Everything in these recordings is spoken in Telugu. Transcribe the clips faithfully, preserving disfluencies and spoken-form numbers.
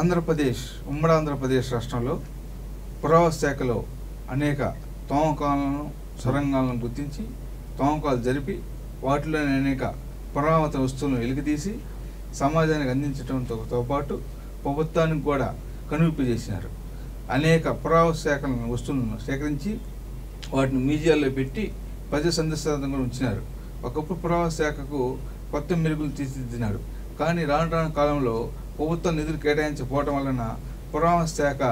ఆంధ్రప్రదేశ్ ఉమ్మడి ఆంధ్రప్రదేశ్ రాష్ట్రంలో పురావశాఖలో అనేక తవ్వకాలను సొరంగాలను గుర్తించి తవ్వకాలు జరిపి వాటిలోని అనేక పురావత వస్తువులను వెలికితీసి సమాజానికి అందించడంతో పాటు ప్రభుత్వానికి కూడా కనువిప్పు చేశారు. అనేక పురావశాఖలను వస్తువులను సేకరించి వాటిని మ్యూజియాల్లో పెట్టి ప్రజా సందర్శనార్థంగా ఉంచినారు. ఒకప్పుడు పురావశాఖకు కొత్త మెరుగులు తీర్చిదిద్దినారు. కానీ రాను రాను కాలంలో ప్రభుత్వం నిధులు కేటాయించకపోవటం వలన పురావశాఖ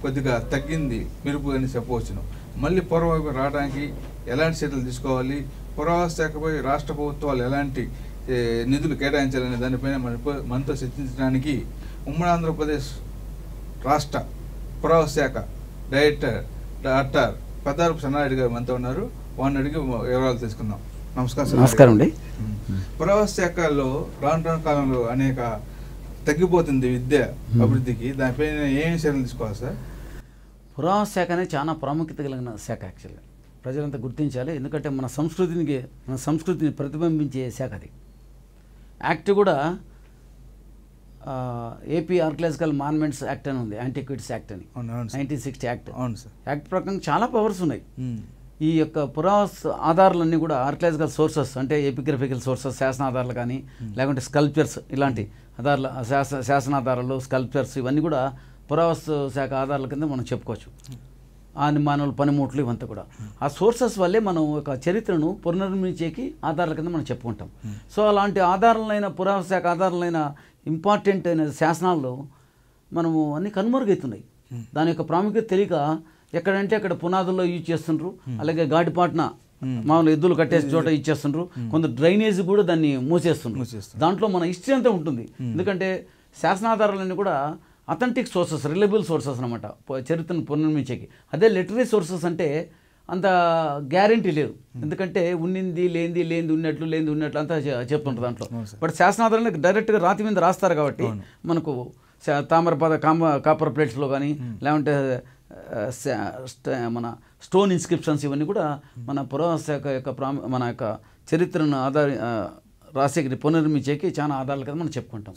కొద్దిగా తగ్గింది మెరుపు అని చెప్పవచ్చును. మళ్ళీ పూర్వవైపు రావడానికి ఎలాంటి చర్యలు తీసుకోవాలి, పురావశాఖపై రాష్ట్ర ప్రభుత్వాలు ఎలాంటి నిధులు కేటాయించాలనే దానిపైన మన మనతో చర్చించడానికి ఉమ్మడి ఆంధ్రప్రదేశ్ రాష్ట్ర పురావశాఖ డైరెక్టర్ డాక్టర్ పెద్దారపు సన్నారెడ్డి గారు మనతో ఉన్నారు. వారిని అడిగి వివరాలు తెలుసుకుందాం. నమస్కారం. నమస్కారం అండి. పురావశాఖలో రాను రాను కాలంలో అనేక తగ్గిపోతుంది విద్య అభివృద్ధికి, దానిపైన ఏం చర్యలు తీసుకోవాలి సార్? పురావశాఖ అనేది చాలా ప్రాముఖ్యత కలిగిన శాఖ. యాక్చువల్గా ప్రజలంతా గుర్తించాలి, ఎందుకంటే మన సంస్కృతికి మన సంస్కృతిని ప్రతిబింబించే శాఖ అది. యాక్ట్ కూడా ఏపీ ఆర్కియలాజికల్ మాన్యుమెంట్స్ యాక్ట్ అని ఉంది, యాంటిక్విటీస్ యాక్ట్ అని, నైన్టీన్ సిక్స్టీ యాక్ట్. యాక్ట్ ప్రకారం చాలా పవర్స్ ఉన్నాయి. ఈ యొక్క పురావస్తు ఆధారాలన్నీ కూడా ఆర్కియలాజికల్ సోర్సెస్ అంటే ఎపిగ్రఫికల్ సోర్సెస్, శాసన ఆధారాలు కానీ లేకుంటే స్కల్ప్చర్స్, ఇలాంటి ఆధారాలు, శాసన శాసన ఆధారాలు, స్కల్ప్చర్స్ ఇవన్నీ కూడా పురావస్తు శాఖ ఆధారాల కింద మనం చెప్పుకోవచ్చు. ఆ నిర్మాణాలు, పనిముట్లు ఇవంతా కూడా ఆ సోర్సెస్ వల్లే మనం ఒక చరిత్రను పునర్నిర్మించేకి ఆధారాల కింద మనం చెప్పుకుంటాం. సో అలాంటి ఆధారాలైన పురావస్తు శాఖ ఆధారాలైన ఇంపార్టెంట్ అయిన శాసనాల్లో మనము అన్ని కనుమరుగవుతున్నాయి. దాని యొక్క ప్రాముఖ్యత తెలియక ఎక్కడంటే అక్కడ పునాదుల్లో యూజ్ చేస్తుండ్రు. అలాగే ఘాటిపాటున మామూలు ఎద్దులు కట్టేసి చోట ఇచ్చేస్తుండ్రు. కొందరు డ్రైనేజ్ కూడా దాన్ని మూసేస్తుండ్రు. దాంట్లో మన హిస్టరీ అంతా ఉంటుంది, ఎందుకంటే శాసనాధారాలన్నీ కూడా అథెంటిక్ సోర్సెస్, రిలయబుల్ సోర్సెస్ అనమాట చరిత్రను పునర్నిర్మించేకి. అదే లిటరీ సోర్సెస్ అంటే అంత గ్యారంటీ లేదు, ఎందుకంటే ఉన్నింది లేనిది, లేనిది ఉన్నట్లు, లేనిది ఉన్నట్లు అంతా చెప్తుంటారు దాంట్లో. బట్ శాసనాధారాలను డైరెక్ట్గా రాతి మీద రాస్తారు కాబట్టి మనకు తామరపాద కామ కాపర్ ప్లేట్స్లో కానీ లేకుంటే మన స్టోన్ ఇన్స్క్రిప్షన్స్ ఇవన్నీ కూడా మన పురావశాఖ యొక్క ప్రా మన యొక్క చరిత్రను ఆధార రాసేకి పునర్నిర్మించేకి చాలా ఆధారాలు కదా మనం చెప్పుకుంటాం.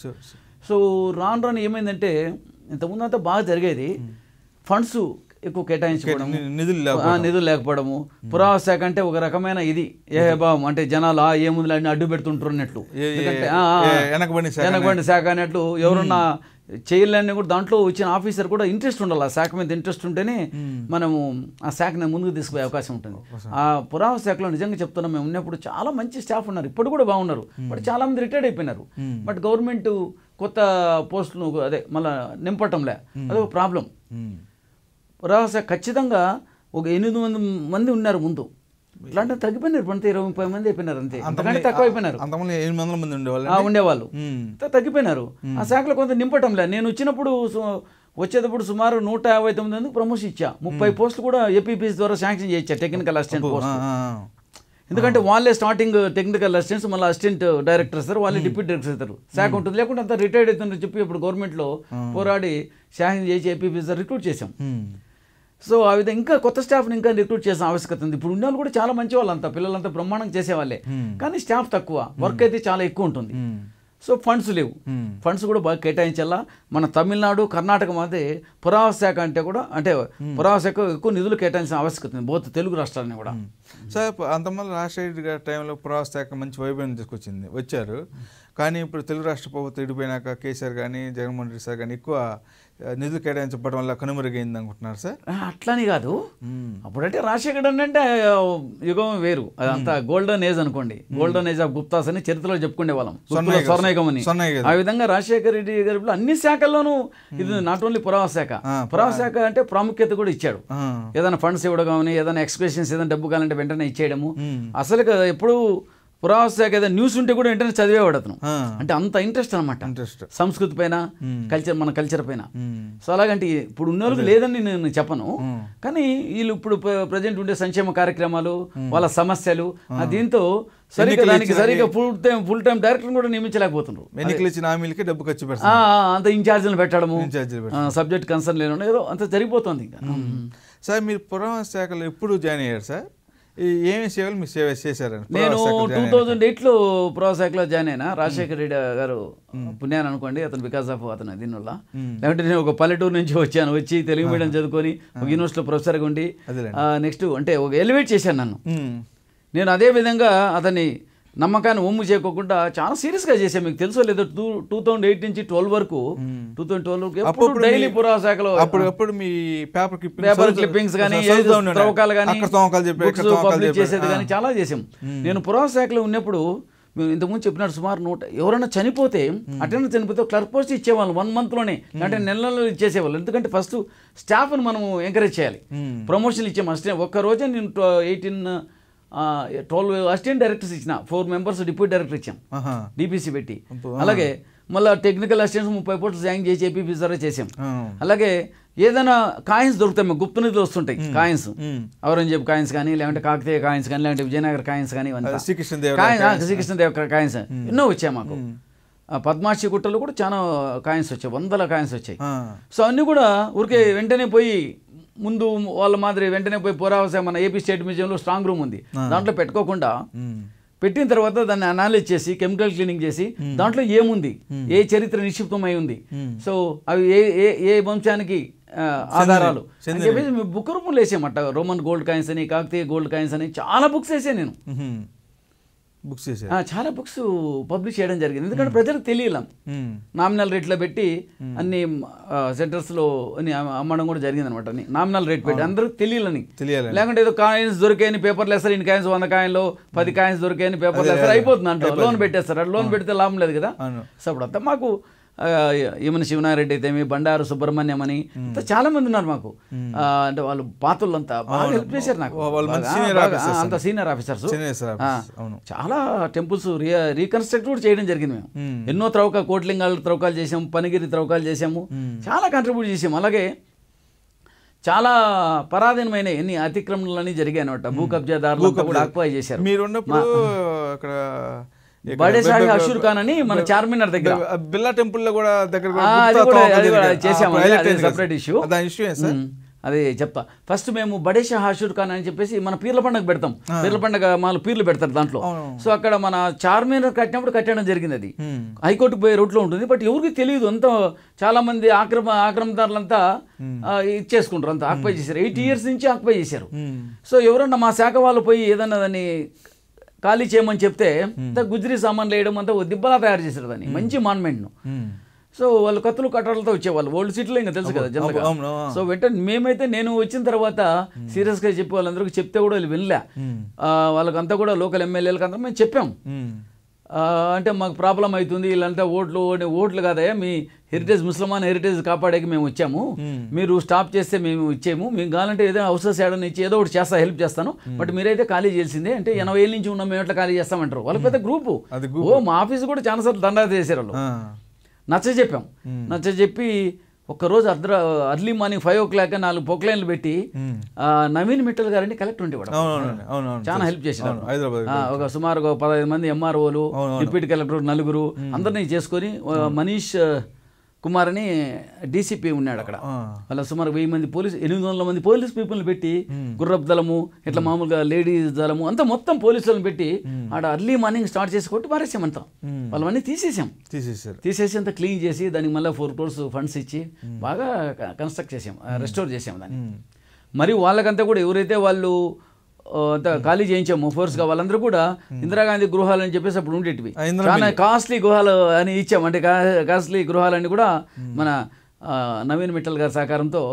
సో రాను రాను ఏమైందంటే ఇంతకుముందు అంతా బాగా జరిగేది, ఫండ్స్ ఎక్కువ కేటాయించడం, నిధులు లేకపోవడము. పురావశాఖ అంటే ఒక రకమైన ఇది ఏహేభావం, అంటే జనాలు ఆ ఏముందులు అన్ని అడ్డు పెడుతుంటారు అన్నట్లు, వెనకబడిన శాఖ అన్నట్లు. ఎవరన్నా చేయాలని కూడా దాంట్లో వచ్చిన ఆఫీసర్ కూడా ఇంట్రెస్ట్ ఉండాలి, ఆ శాఖ మీద ఇంట్రెస్ట్ ఉంటేనే మనము ఆ శాఖను ముందుకు తీసుకుపోయే అవకాశం ఉంటుంది. ఆ పురావశాఖలో నిజంగా చెప్తున్నాం, మేము ఉన్నప్పుడు చాలా మంచి స్టాఫ్ ఉన్నారు, ఇప్పుడు కూడా బాగున్నారు, బట్ చాలామంది రిటైర్డ్ అయిపోయినారు. బట్ గవర్నమెంట్ కొత్త పోస్టులు అదే మళ్ళీ నింపటంలే, అదొక ప్రాబ్లం. పురావశాఖ ఖచ్చితంగా ఒక ఎనిమిది వంద మంది ఉన్నారు ముందు, ఇట్లాంటి తగ్గిపోయినారు, పంత ఇరవై ముప్పై మంది అయిపోయినారు, అంతే అంతకంటే తక్కువ అయిపోయినారు. ఉండేవాళ్ళు తగ్గిపోయినారు. ఆ శాఖలో కొంత నింపటంలే. నేను వచ్చినప్పుడు వచ్చేటప్పుడు సుమారు నూట యాభై తొమ్మిది మందికి ప్రమోషన్ ఇచ్చా. ముప్పై పోస్టులు కూడా ఏపీపీఎస్ ద్వారా శాంక్షన్ చేయించా, టెక్నికల్ అసిస్టెంట్ పోస్ట్. ఎందుకంటే వాళ్ళే స్టార్టింగ్ టెక్నికల్ అసిస్టెంట్స్, మళ్ళీ అసిస్టెంట్ డైరెక్టర్ ఇస్తారు, వాళ్ళే డిప్యూటీ డైరెక్టర్ ఇస్తారు. శాఖ ఉంటుంది, లేకుంటే అంతా రిటైర్డ్ అవుతుందని చెప్పి ఇప్పుడు గవర్నమెంట్లో పోరాడి శాంక్షన్ చేసి ఏపీపీఎస్ రిక్రూట్ చేసాం. సో ఆ విధంగా ఇంకా కొత్త స్టాఫ్ని ఇంకా రిక్రూట్ చేసిన ఆవశ్యకత ఉంది. ఇప్పుడు ఉన్న వాళ్ళు కూడా చాలా మంచి వాళ్ళంతా, పిల్లలంతా బ్రహ్మాండంగా చేసేవాళ్ళే, కానీ స్టాఫ్ తక్కువ, వర్క్ అయితే చాలా ఎక్కువ ఉంటుంది. సో ఫండ్స్ లేవు, ఫండ్స్ కూడా బాగా కేటాయించాలా. మన తమిళనాడు, కర్ణాటక మధ్య పురావశాఖ అంటే కూడా అంటే పురావశాఖ ఎక్కువ నిధులు కేటాయించిన ఆవశ్యకత ఉంది, బోత్ తెలుగు రాష్ట్రాలని కూడా. సార్ అంతమంది రాజశేఖర్ గారి టైంలో పురావశాఖ మంచి వైభవం తీసుకొచ్చింది వచ్చారు, కానీ ఇప్పుడు తెలుగు రాష్ట్ర ప్రభుత్వం విడిపోయినాక కేసీఆర్ కానీ జగన్మోహన్ రెడ్డి సార్ కానీ ఎక్కువ నిధులు కేటాయించడం వల్ల కనుమరుగైంది అనుకుంటున్నారు సార్? అట్లానే కాదు, అప్పుడంటే రాజశేఖర్ అంటే యుగం వేరు, అదంతా గోల్డెన్ ఏజ్ అనుకోండి, గోల్డెన్ ఏజ్ ఆఫ్ గుప్తాస్ అని చరిత్రలో చెప్పుకునే వాళ్ళం, స్వర్ణయుగం అని. ఆ విధంగా రాజశేఖర్ రెడ్డి గారు అన్ని శాఖల్లోనూ ఇది నాట్ ఓన్లీ పురావశాఖ, పురావశాఖ అంటే ప్రాముఖ్యత కూడా ఇచ్చాడు. ఏదైనా ఫండ్స్ ఇవ్వడం కానీ, ఏదైనా ఎక్స్ప్రెషన్స్, ఏదైనా డబ్బు కావాలంటే వెంటనే ఇచ్చేయడము. అసలు ఎప్పుడు పురావశాఖ ఏదైనా న్యూస్ ఉంటే కూడా వెంటనే చదివేవాడు అతను, అంటే అంత ఇంట్రెస్ట్ అనమాట, ఇంట్రెస్ట్ సంస్కృతి పైన, కల్చర్, మన కల్చర్ పైన. సో అలాగంటే ఇప్పుడు ఉన్నోళ్ళకి లేదని నేను చెప్పను, కానీ వీళ్ళు ఇప్పుడు ప్రజెంట్ ఉండే సంక్షేమ కార్యక్రమాలు, వాళ్ళ సమస్యలు, దీంతో సరిగ్గా దానికి సరిగ్గా full time full time director కూడా నియమించలేకపోతున్నారు. అంత ఇన్ఛార్జీలు పెట్టడము, సబ్జెక్ట్ కన్సర్న్ లేని ఏదో అంత జరిగిపోతుంది. సార్ మీరు పురావశాఖలో ఎప్పుడు జాయిన్ అయ్యారు సార్? సేవలు మీ సేవ చేశారు? నేను టూ థౌజండ్ ఎయిట్లో ప్రోసాక్లో జాయిన్ అయినా రాజశేఖర్ రెడ్డి గారు పుణ్యాన్ని అనుకోండి, అతను బికాస్ ఆఫ్ అతను దీనివల్ల. లేకుంటే నేను ఒక పల్లెటూరు నుంచి వచ్చాను, వచ్చి తెలుగు మీడియం చదువుకొని ఒక యూనివర్సిటీలో ప్రొఫెసర్గా ఉండి నెక్స్ట్ అంటే ఒక ఎలివేట్ చేశాను నన్ను. నేను అదే విధంగా అతన్ని నమ్మకాన్ని ఒమ్ము చేయకోకుండా చాలా సీరియస్గా చేసాను. మీకు తెలుసో లేదో టూ టూ థౌసండ్ ఎయిట్ నుంచి ట్వెల్వ్ వరకు టూ థౌసండ్ ట్వెల్వ్ వరకు డైలీ పురాశాఖలో అప్పుడు మీ పేపర్ పేపర్ క్లిప్పింగ్స్ కానీ త్రవ్వకాలు కానీ బుక్స్ పబ్లిష్ చేసేది కానీ చాలా చేసాం. నేను పురాశాఖలో ఉన్నప్పుడు మేము ఇంతకుముందు చెప్పినట్టు సుమారు నూట ఎవరైనా చనిపోతే అటెండెన్స్ చనిపోతే క్లర్క్ పోస్ట్ ఇచ్చేవాళ్ళు వన్ మంత్లోనే, అంటే నెలలో ఇచ్చేసేవాళ్ళు. ఎందుకంటే ఫస్ట్ స్టాఫ్ని మనం ఎంకరేజ్ చేయాలి, ప్రమోషన్లు ఇచ్చాము. అసలు ఒక్కరోజే నేను ఎయిటీన్ ట్వెల్వ్ అసిస్టెంట్ డైరెక్టర్స్ ఇచ్చిన, ఫోర్ మెంబర్స్ డిప్యూటీ డైరెక్టర్ ఇచ్చాం డిపిసి పెట్టి. అలాగే మళ్ళీ టెక్నికల్ అసిస్టెంట్స్ ముప్పై పోస్టులు జాయిన్ చేసి ఏపీపీ ద్వారా చేసాం. అలాగే ఏదైనా కాయిన్స్ దొరుకుతాయి, మాకు గుప్త నిధులు వస్తుంటాయి కాయిన్స్, ఔరంగజేబు కాయిన్స్ కానీ లేదంటే కాకతీయ కాయిన్స్ కానీ లేదంటే విజయనగర కాయిన్స్ కానీ శ్రీకృష్ణదేవ కాయిన్స్ ఎన్నో వచ్చాయి మాకు. పద్మాక్షి గుట్టలో కూడా చాలా కాయిన్స్ వచ్చాయి, వందల కాయిన్స్ వచ్చాయి. సో అన్నీ కూడా ఊరికే వెంటనే పోయి ముందు వాళ్ళ మాదిరి వెంటనే పోయి పురావసే మన ఏపీ స్టేట్ మ్యూజియంలో స్ట్రాంగ్ రూమ్ ఉంది, దాంట్లో పెట్టుకోకుండా పెట్టిన తర్వాత దాన్ని అనాలిజ్ చేసి కెమికల్ క్లీనింగ్ చేసి దాంట్లో ఏముంది, ఏ చరిత్ర నిక్షిప్తమై ఉంది, సో అవి ఏ ఏ ఏ వంశానికి ఆధారాలు అని చెప్పేసి బుక్ రూపంలో వేసామట. రోమన్ గోల్డ్ కాయిన్స్ అని, కాకతీయ గోల్డ్ కాయిన్స్ అని చాలా బుక్స్ వేసాను నేను. బుక్స్ చాలా బుక్స్ పబ్లిష్ చేయడం జరిగింది. ఎందుకంటే ప్రజలకు తెలియలేం, నామినల్ రేట్లో పెట్టి అన్ని సెంటర్స్లో అని అమ్మడం కూడా జరిగింది అనమాట. నామినల్ రేట్ పెట్టి అందరికి తెలియాలని, లేకుంటే ఏదో కాయిన్స్ దొరికాయని పేపర్లు వేస్తారు, ఇన్ని కాయిన్స్ వంద కాయిన్లో పది కాయిన్స్ దొరికాయని పేపర్లు వేస్తారు, అయిపోతుంది అంటే లోన్ పెట్టేస్తారు. లోన్ పెడితే లాభం లేదు కదా. సో అప్పుడంతా మాకు ఏమని శివనారెడ్డి అయితేమి, బండారు సుబ్రహ్మణ్యం అని చాలా మంది ఉన్నారు మాకు. అంటే వాళ్ళు పాత్రలు అంతా బాగా హెల్ప్ చేశారు నాకు, అంత సీనియర్ ఆఫీసర్స్. చాలా టెంపుల్స్ రీకన్స్ట్రక్ట్ కూడా చేయడం జరిగింది మేము. ఎన్నో త్రవ్వకాలు, కోట్లింగాలు త్రవ్వకాలు చేసాము, పనిగిరి త్రవ్వకాలు చేసాము, చాలా కాంట్రిబ్యూట్ చేసాము. అలాగే చాలా పరాధీనమైన ఎన్ని అతిక్రమణలన్నీ జరిగాయి అనమాట. భూ కబ్జాదారులు కూడా ఆక్వై చేశారు. మీరున్నప్పుడు అక్కడ బడేసాహి అషూర్ ఖాన్ అని మన చార్మినార్ దగ్గర బిల్లా టెంపుల్ లో కూడా సపరేట్ ఇష్యూ, అదే చెప్తా. ఫస్ట్ మేము బడేసాహి అషూర్ ఖాన్ అని చెప్పేసి మన పీర్ల పండుగ పెడతాం, పీర్ల పండుగ మన పీర్లు పెడతారు దాంట్లో. సో అక్కడ మన చార్మినార్ కట్టినప్పుడు కట్టడం జరిగింది. అది హైకోర్టు పోయే రూట్లో ఉంటుంది, బట్ ఎవరికి తెలియదు. అంతా చాలా మంది ఆక్రమ ఆక్రమదారులంతా ఇచ్చేసుకుంటారు, అంతా ఆక్యుపై చేశారు. ఎయిట్ ఇయర్స్ నుంచి ఆక్యుపై చేశారు. సో ఎవరన్నా మా శాఖ వాళ్ళు పోయి ఏదన్నా దాన్ని ఖాళీ చేయమని చెప్తే గుజరీ సామాన్లు వేయడం అంతా ఓ దిబ్బలా తయారు చేశారు దాన్ని, మంచి మాన్మెంట్ను. సో వాళ్ళు కత్తులు కట్టడలతో వచ్చేవాళ్ళు, ఓల్డ్ సిటీలో ఇంకా తెలుసు కదా జనరల్గా. సో వెంటనే మేమైతే నేను వచ్చిన తర్వాత సీరియస్గా చెప్పి వాళ్ళందరికీ చెప్తే కూడా వాళ్ళు వినలే. వాళ్ళకంతా కూడా లోకల్ ఎమ్మెల్యేలకు అందరూ మేము చెప్పాం, అంటే మాకు ప్రాబ్లం అవుతుంది వీళ్ళంతా ఓట్లు ఓట్లు కాదయా, మీ హెరిటేజ్ ముస్లిమాన్ హెరిటేజ్ కాపాడేకి మేము వచ్చాము, మీరు స్టాప్ చేస్తే మేము ఇచ్చాము, మీకు కావాలంటే ఏదైనా అవసరం చేయడం ఇచ్చి ఏదో ఒకటి చేస్తా హెల్ప్ చేస్తాను, బట్ మీరైతే ఖాళీ చేసిందే. అంటే ఎనభై ఏళ్ళ నుంచి ఉన్నాం మేము ఎట్లా ఖాళీ చేస్తామంటారు. వాళ్ళ పెద్ద గ్రూపు. ఓ మా ఆఫీస్ కూడా చాలాసార్లు దండా చేశారు వాళ్ళు. నచ్చ చెప్పాం, నచ్చ చెప్పి ఒక్కరోజు అర్ధ early morning five o'clock నాలుగు పొక్లైన్లు పెట్టి నవీన్ మిట్టల్ గారిని కలెక్టర్ ఉండేవాడు, చాలా హెల్ప్ చేశాడు. ఒక సుమారు పదహైదు మంది ఎంఆర్ఓలు, డిప్యూటీ కలెక్టర్ నలుగురు అందరినీ చేసుకొని, మనీష్ కుమార్ అని డీసీపీ ఉన్నాడు అక్కడ, అలా సుమారు వెయ్యి మంది పోలీసు ఎనిమిది వందల మంది పోలీస్ పీపుల్ని పెట్టి, గుర్రపు దళము ఇట్లా మామూలుగా లేడీస్ దళము అంతా మొత్తం పోలీసులను పెట్టి ఆడ అర్లీ మార్నింగ్ స్టార్ట్ చేసి కొట్టి పారేసాం అంతా. వాళ్ళవన్నీ తీసేసాం, తీసేసాం తీసేసి అంతా క్లీన్ చేసి దానికి మళ్ళీ ఫోర్ క్రోర్స్ ఫండ్స్ ఇచ్చి బాగా కన్స్ట్రక్ట్ చేసాం, రెస్టోర్ చేసాం దాన్ని. మరి వాళ్ళకంతా కూడా ఎవరైతే వాళ్ళు అంతా ఖాళీ చేయించాము ఫోర్స్గా వాళ్ళందరూ కూడా ఇందిరాగాంధీ గృహాలు అని చెప్పేసి అప్పుడు ఉండేటివి, చాలా కాస్ట్లీ గృహాలు అని ఇచ్చాము. అంటే కాస్ట్లీ గృహాలని కూడా మన నవీన్ మిట్టల్ గారి సహకారంతో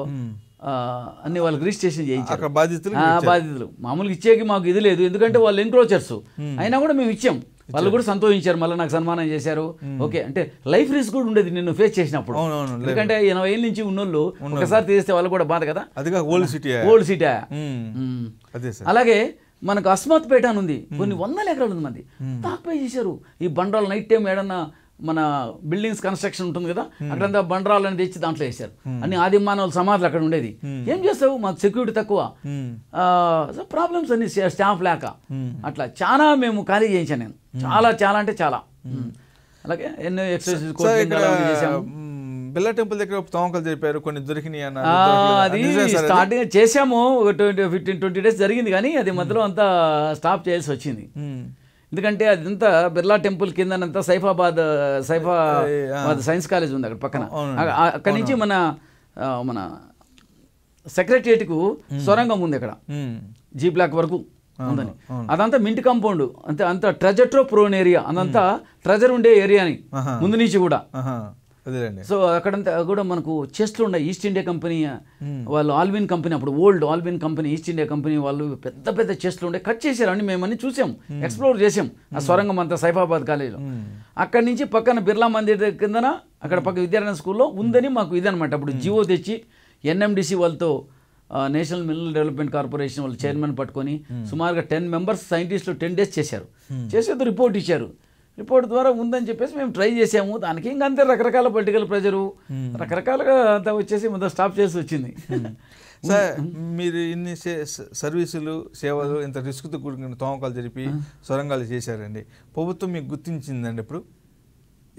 అన్ని వాళ్ళకి రిజిస్ట్రేషన్ చేయించారు బాధితులు. మామూలుగా ఇచ్చేకి మాకు ఇది లేదు, ఎందుకంటే వాళ్ళు ఎంక్రోచర్స్ అయినా కూడా మేము ఇచ్చాం. వాళ్ళు కూడా సంతోషించారు, మళ్ళీ నాకు సన్మానం చేశారు. ఓకే, అంటే లైఫ్ రిస్క్ కూడా ఉండేది నిన్ను ఫేస్ చేసినప్పుడు, ఎందుకంటే ఎనభై ఏళ్ళ నుంచి ఉన్నోళ్ళు ఒకసారి తీస్తే వాళ్ళు కూడా బాధ కదా. అదిగా ఓల్డ్ సిటీ, ఓల్డ్ సిటీ. అలాగే మనకు అస్మత్పేట అని ఉంది, కొన్ని వందల ఎకరాలు ఉంది మంది తాక్పై చేశారు. ఈ బండరాలు నైట్ టైం ఏడన్నా మన బిల్డింగ్స్ కన్స్ట్రక్షన్ ఉంటుంది కదా, అక్కడంతా బండరాలు అనేది తెచ్చి దాంట్లో వేశారు. అన్ని ఆది మానవుల సమాధులు అక్కడ ఉండేది. ఏం చేస్తావు, మాకు సెక్యూరిటీ తక్కువ, ప్రాబ్లమ్స్ అన్ని స్టాఫ్ లేక అట్లా చాలా మేము ఖాళీ చేయించాను నేను, చాలా చాలా అంటే చాలా. అలాగే ఎన్నో ఎక్సర్సైజ్ బిల్ల టెంపుల్ దగ్గర ఒక తోంకలు జరిపారు కొన్ని దొరికినాయి అన్నారు. అది స్టార్టింగ్ చేశాము ఒక ట్వంటీ డేస్ జరిగింది కానీ అది మధ్యలో అంతా స్టాప్ చేయాల్సి వచ్చింది. ఎందుకంటే అదంతా బిర్లా టెంపుల్ కిందనంతా సైఫాబాద్ సైఫాబాద్ సైన్స్ కాలేజ్ ఉంది అక్కడ పక్కన. అక్కడి నుంచి మన మన సెక్రటేరియట్కు సొరంగం ఉంది అక్కడ జీ బ్లాక్ వరకు ఉందని, అదంతా మింట్ కాంపౌండ్ అంతే అంత ట్రెజర్ట్రో ప్రోన్ ఏరియా అదంతా ట్రెజర్ ఉండే ఏరియాని ముందు నుంచి కూడా. సో అక్కడంతా కూడా మనకు చెస్ట్లు ఉన్నాయి. ఈస్ట్ ఇండియా కంపెనీ వాళ్ళు ఆల్విన్ కంపెనీ అప్పుడు old Alvin company East India company వాళ్ళు పెద్ద పెద్ద చెస్ట్లు ఉండే కట్ చేశారు అని మేము అన్ని చూసాం, ఎక్స్ప్లోర్ చేసాం ఆ సొరంగం అంతా సైఫాబాద్ కాలేజీలో. అక్కడి నుంచి పక్కన బిర్లా మందిర్ కిందన అక్కడ పక్క విద్యారాయణ స్కూల్లో ఉందని మాకు ఇదనమాట. అప్పుడు జియో తెచ్చి ఎన్ఎండిసి వాళ్ళతో నేషనల్ మినరల్ డెవలప్మెంట్ కార్పొరేషన్ వాళ్ళు చైర్మన్ పట్టుకొని సుమారుగా టెన్ మెంబర్స్ సైంటిస్టులు టెన్ డేస్ చేశారు. చేసేది రిపోర్ట్ ఇచ్చారు. రిపోర్ట్ ద్వారా ఉందని చెప్పేసి మేము ట్రై చేసాము. దానికి ఇంకా అంతే రకరకాల పొలిటికల్ ప్రెజరు రకరకాలుగా అంతా వచ్చేసి మొదట స్టాప్ చేసి వచ్చింది. సార్ మీరు ఇన్ని సర్వీసులు సేవలు ఇంత రిస్క్తో కూడిన తోమకాలు జరిపి సొరంగాలు చేశారండి. ప్రభుత్వం మీకు గుర్తించిందండి ఇప్పుడు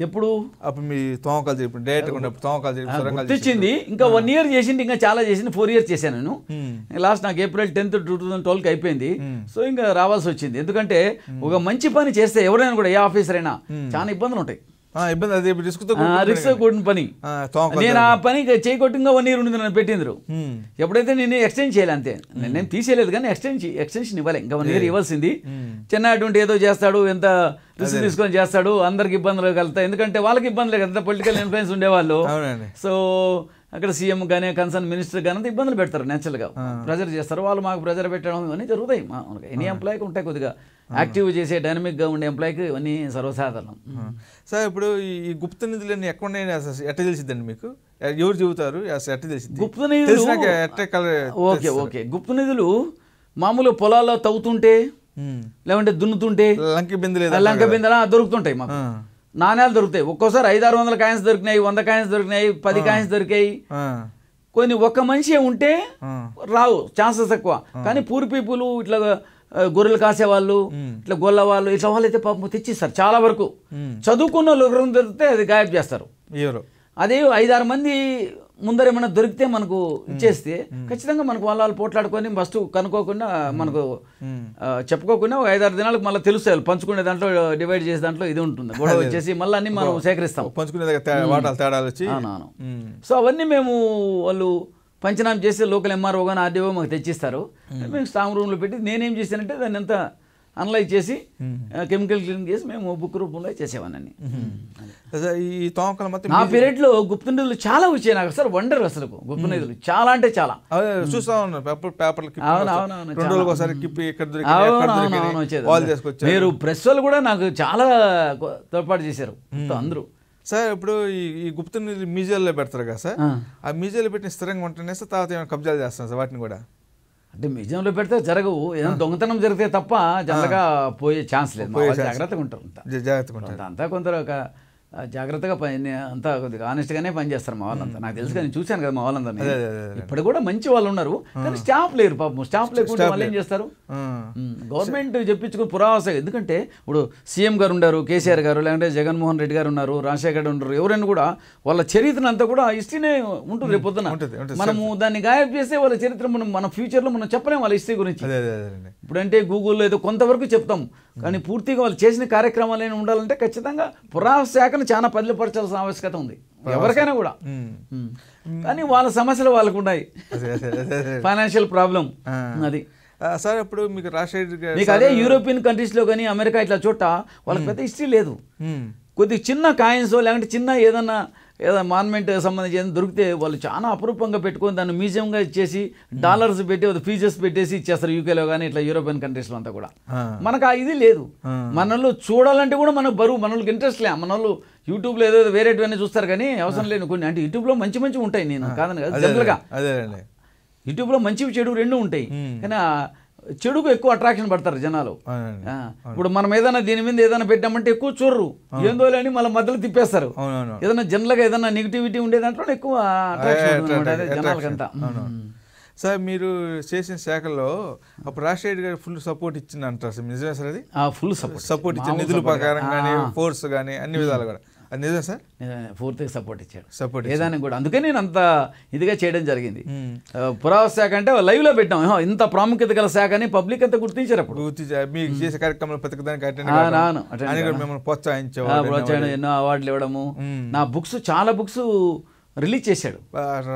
ఎప్పుడు అప్పుడు మీ తోమకాలు జరిపి డైరెక్ట్ తోమకాలు జరిపి తెచ్చింది. ఇంకా వన్ ఇయర్ చేసింది, ఇంకా చాలా చేసింది. ఫోర్ ఇయర్స్ చేశాను నేను. లాస్ట్ నాకు ఏప్రిల్ టెన్త్ టూ థౌసండ్ ట్వెల్వ్కి అయిపోయింది. సో ఇంకా రావాల్సి వచ్చింది. ఎందుకంటే ఒక మంచి పని చేస్తే ఎవరైనా కూడా ఏ ఆఫీసర్ అయినా చాలా ఇబ్బందులు ఉంటాయి. ఇబ్బంది రిస్క్ కూడిన పని. నేను ఆ పని చేయకొట్టుగా వన్ ఇయర్ ఉంది నన్ను పెట్టిండ్రు. ఎప్పుడైతే నేను ఎక్స్టెండ్ చేయాలి అంతే, నేను తీసేయలేదు కానీ ఎక్స్టెండ్ ఎక్స్టెన్షన్ ఇవ్వాలి. ఇంకా వన్ ఇయర్ ఇవ్వాల్సింది. చిన్న అటువంటి ఏదో చేస్తాడు, ఎంత రిస్క్ తీసుకొని చేస్తాడు, అందరికి ఇబ్బందులు కలుగుతాయి. ఎందుకంటే వాళ్ళకి ఇబ్బందులు కదా, పొలిటికల్ ఇన్ఫ్లుయెన్స్ ఉండేవాళ్ళు. సో అక్కడ సీఎం కానీ కన్సర్న్ మినిస్టర్ కానీ అంతా ఇబ్బందులు పెడతారు, నేచురల్గా ప్రెజర్ చేస్తారు. వాళ్ళు మాకు ప్రెజర్ పెట్టడం ఇవన్నీ జరుగుతాయి. ఎనీ ఎంప్లాయీకి ఉంటాయి, కొద్దిగా యాక్టివ్ చేసే డైనమిక్గా ఉండే ఎంప్లాయీకి ఇవన్నీ సర్వసాధారణం. సార్ ఇప్పుడు ఈ గుప్త నిధులన్నీ ఎక్కడ ఎట్ట తెలిసిద్దండి మీకు? ఎవరు చెబుతారు? ఎట్ట తెలిసింది గుప్త నిధులు? ఓకే ఓకే గుప్త నిధులు మామూలు పొలాల్లో తవ్వుతుంటే లేదంటే దున్నుతుంటే లంక బిందెలు లంక బిందెలా దొరుకుతుంటాయి. మాకు నాణ్యాలు దొరుకుతాయి. ఒక్కోసారి ఐదు ఆరు వందల కాయిన్స్ దొరికినాయి, వంద కాయిన్స్ దొరికినాయి, పది కాయిన్స్ దొరికాయి. కొన్ని ఒక్క మనిషి ఉంటే రావు, ఛాన్సెస్ ఎక్కువ. కానీ పూర్ పీపుల్ ఇట్లా గొర్రెలు కాసేవాళ్ళు, ఇట్లా గొల్ల వాళ్ళు, ఇట్లా వాళ్ళు అయితే పాపం తెచ్చిస్తారు. చాలా వరకు చదువుకున్న వాళ్ళు దొరికితే అది గాయబ్ చేస్తారు. అదే ఐదారు మంది ముందర ఏమైనా దొరికితే మనకు ఇచ్చేస్తే ఖచ్చితంగా మనకు వాళ్ళ వాళ్ళు పోట్లాడుకొని ఫస్ట్ కనుక్కోకుండా మనకు చెప్పుకోకుండా ఒక ఐదారు దినాలకు మళ్ళీ తెలుస్తాయి. పంచుకునే దాంట్లో డివైడ్ చేసే దాంట్లో ఇది ఉంటుంది గొడవ వచ్చేసి మళ్ళీ అన్ని మనం సేకరిస్తాం. సో అవన్నీ మేము వాళ్ళు పంచనామా చేసి లోకల్ ఎంఆర్ఓ కానీ ఆర్డీఓ మాకు తెచ్చిస్తారు. మేము స్ట్రాంగ్ రూమ్లో పెట్టి నేనేం చేశానంటే దాన్ని అంతా అనలైజ్ చేసి కెమికల్ క్లీన్ చేసి మేము బుక్ రూపంలో చేసేవాన్ని. ఈ తోమకల మొత్తం నా పీరియడ్లో గుప్త నిధులు చాలా వచ్చాయి నాకు. సార్ వండర్ అసలు గుప్త నిధులు చాలా అంటే చాలా చూస్తా ఉన్నాను. మీరు ప్రెస్ వాళ్ళు కూడా నాకు చాలా తోడ్పాటు చేశారు అందరూ. సార్ ఇప్పుడు ఈ గుప్త నిధులు మ్యూజియాల్లో పెడతారు కదా సార్, ఆ మ్యూజియాల్లో పెట్టిన స్థిరంగా ఉంటేనే సార్ తర్వాత ఏమైనా కబ్జాలు చేస్తాను సార్ వాటిని కూడా? అంటే మ్యూజియంలో పెడితే జరగవు, ఏదైనా దొంగతనం జరిగితే తప్ప జనరల్గా పోయే ఛాన్స్ లేదు. జాగ్రత్తగా ఉంటారు, జాగ్రత్తగా అంతా కొందరు ఒక జాగ్రత్తగా పని అంతా కొద్దిగా ఆనెస్ట్గానే పనిచేస్తారు మా వాళ్ళంతా. నాకు తెలుసు కానీ చూశాను కదా మా వాళ్ళందరినీ. ఇప్పుడు కూడా మంచి వాళ్ళు ఉన్నారు కానీ స్టాఫ్ లేరు పాపం. స్టాఫ్ లేకుండా వాళ్ళు ఏం చేస్తారు? గవర్నమెంట్ చెప్పించుకుని పురావస. ఎందుకంటే ఇప్పుడు సీఎం గారు ఉన్నారు, కేసీఆర్ గారు, లేదంటే జగన్మోహన్ రెడ్డి గారు ఉన్నారు, రాజశేఖర్ గారు ఉన్నారు. ఎవరైనా కూడా వాళ్ళ చరిత్రంతా కూడా హిస్టరీనే ఉంటుంది. రేపు పొద్దున మనము దాన్ని గాయబ్ చేస్తే వాళ్ళ చరిత్ర మనం మన ఫ్యూచర్లో మనం చెప్పలేము వాళ్ళ హిస్టరీ గురించి. ఇప్పుడంటే గూగుల్లో ఏదో కొంతవరకు చెప్తాం కానీ పూర్తిగా వాళ్ళు చేసిన కార్యక్రమాలు ఏమి ఉండాలంటే ఖచ్చితంగా పురావశాఖ చాలా పదిలిపరచాల్సిన ఆవశ్యకత ఉంది ఎవరికైనా కూడా. కానీ వాళ్ళ సమస్యలు వాళ్ళకు ఉన్నాయి, ఫైనాన్షియల్ ప్రాబ్లం అది. సార్ ఇప్పుడు మీకు రాష్ట్ర మీకు అదే యూరోపియన్ కంట్రీస్లో కానీ అమెరికా ఇట్లా చోట వాళ్ళకి పెద్ద హిస్టరీ లేదు. కొద్ది చిన్న కాయిన్స్ లేకుంటే చిన్న ఏదన్నా ఏదైనా మాన్మెంట్ సంబంధించి ఏదైనా దొరికితే వాళ్ళు చాలా అపురూపంగా పెట్టుకొని దాన్ని మ్యూజియంగా ఇచ్చేసి డాలర్స్ పెట్టి ఫీజెస్ పెట్టేసి ఇచ్చేస్తారు యూకేలో కానీ ఇట్లా యూరోపియన్ కంట్రీస్లో అంతా కూడా. మనకు ఆ ఇది లేదు. మనల్ని చూడాలంటే కూడా మనకు బరువు, మనకి ఇంట్రెస్ట్ లే. మన వాళ్ళు యూట్యూబ్లో ఏదో వేరేటివన్నీ చూస్తారు కానీ అవసరం లేని కొన్ని అంటే యూట్యూబ్లో మంచి మంచి ఉంటాయి. నేను కాదని కాదు, జనరల్గా యూట్యూబ్లో మంచివి చెడు రెండు ఉంటాయి కానీ చెడుకు ఎక్కువ అట్రాక్షన్ పడతారు జనాలు. ఇప్పుడు మనం ఏదైనా దీని మీద ఏదైనా పెట్టామంటే ఎక్కువ చూడరు, ఏందో లేని మళ్ళీ మధ్యలో తిప్పేస్తారు. ఏదైనా జనరల్గా ఏదైనా నెగిటివిటీ ఉండే దాంట్లో ఎక్కువ అట్రాక్షన్ జనాలకంతా. సార్ మీరు చేసిన శాఖలో అప్పుడు రాజశేఖర్ గారు ఫుల్ సపోర్ట్ ఇచ్చింది అంటారు సార్, నిజమే సార్? అది ఫుల్ సపోర్ట్ సపోర్ట్ ఇచ్చింది నిధుల ప్రకారం కానీ ఫోర్స్ కానీ అన్ని విధాలు కూడా. అది నిజం సార్, పూర్తిగా సపోర్ట్ ఇచ్చాడు. సపోర్ట్ ఏదానికి కూడా అందుకే నేను అంత ఇదిగా చేయడం జరిగింది. పురావస్తు శాఖ అంటే లైవ్లో పెట్టాం, ఇంత ప్రాముఖ్యత గల శాఖ అని పబ్లిక్ అంతా గుర్తించారు. అప్పుడు మీకు చేసే కార్యక్రమాలు ప్రతిదానికి ప్రోత్సాహించేవాళ్ళు, ఎన్నో అవార్డులు ఇవ్వడము. నా బుక్స్ చాలా బుక్స్ రిలీజ్ చేశాడు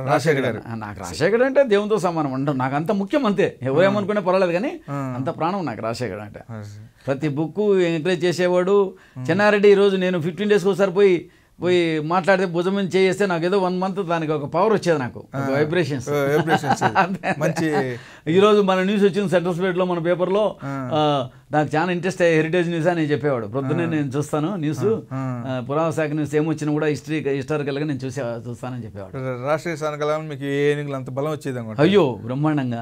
రాజశేఖర్ గారు. నాకు రాజశేఖర్ అంటే దేవునితో సమానం అంటాం, నాకు అంత ముఖ్యం అంతే. ఎవరేమనుకునే పర్వాలేదు కానీ అంత ప్రాణం నాకు రాజశేఖర్ అంటే. ప్రతి బుక్ ఎంకరేజ్ చేసేవాడు. చెన్నారెడ్డి ఈరోజు నేను ఫిఫ్టీన్ డేస్కి ఒకసారి పోయి పోయి మాట్లాడితే భుజం మీద చేస్తే నాకు ఏదో వన్ మంత్ దానికి ఒక పవర్ వచ్చేది, నాకు వైబ్రేషన్స్. ఈరోజు మన న్యూస్ వచ్చింది సెంట్రల్స్పేట్లో మన పేపర్లో, నాకు చాలా ఇంట్రెస్ట్ అయ్యే హెరిటేజ్ న్యూస్ అని చెప్పేవాడు. ప్రొద్దునే నేను చూస్తాను న్యూస్, పురావస్తు శాఖ న్యూస్ ఏమొచ్చినా కూడా హిస్టరీ హిస్టారికల్గా నేను చూసే చూస్తానని చెప్పేవాడు. రాష్ట్రీయ సాయంకాలం మీకు ఏ ఎన్నికలు అంత బలం వచ్చేది అనుకో, అయ్యో బ్రహ్మాండంగా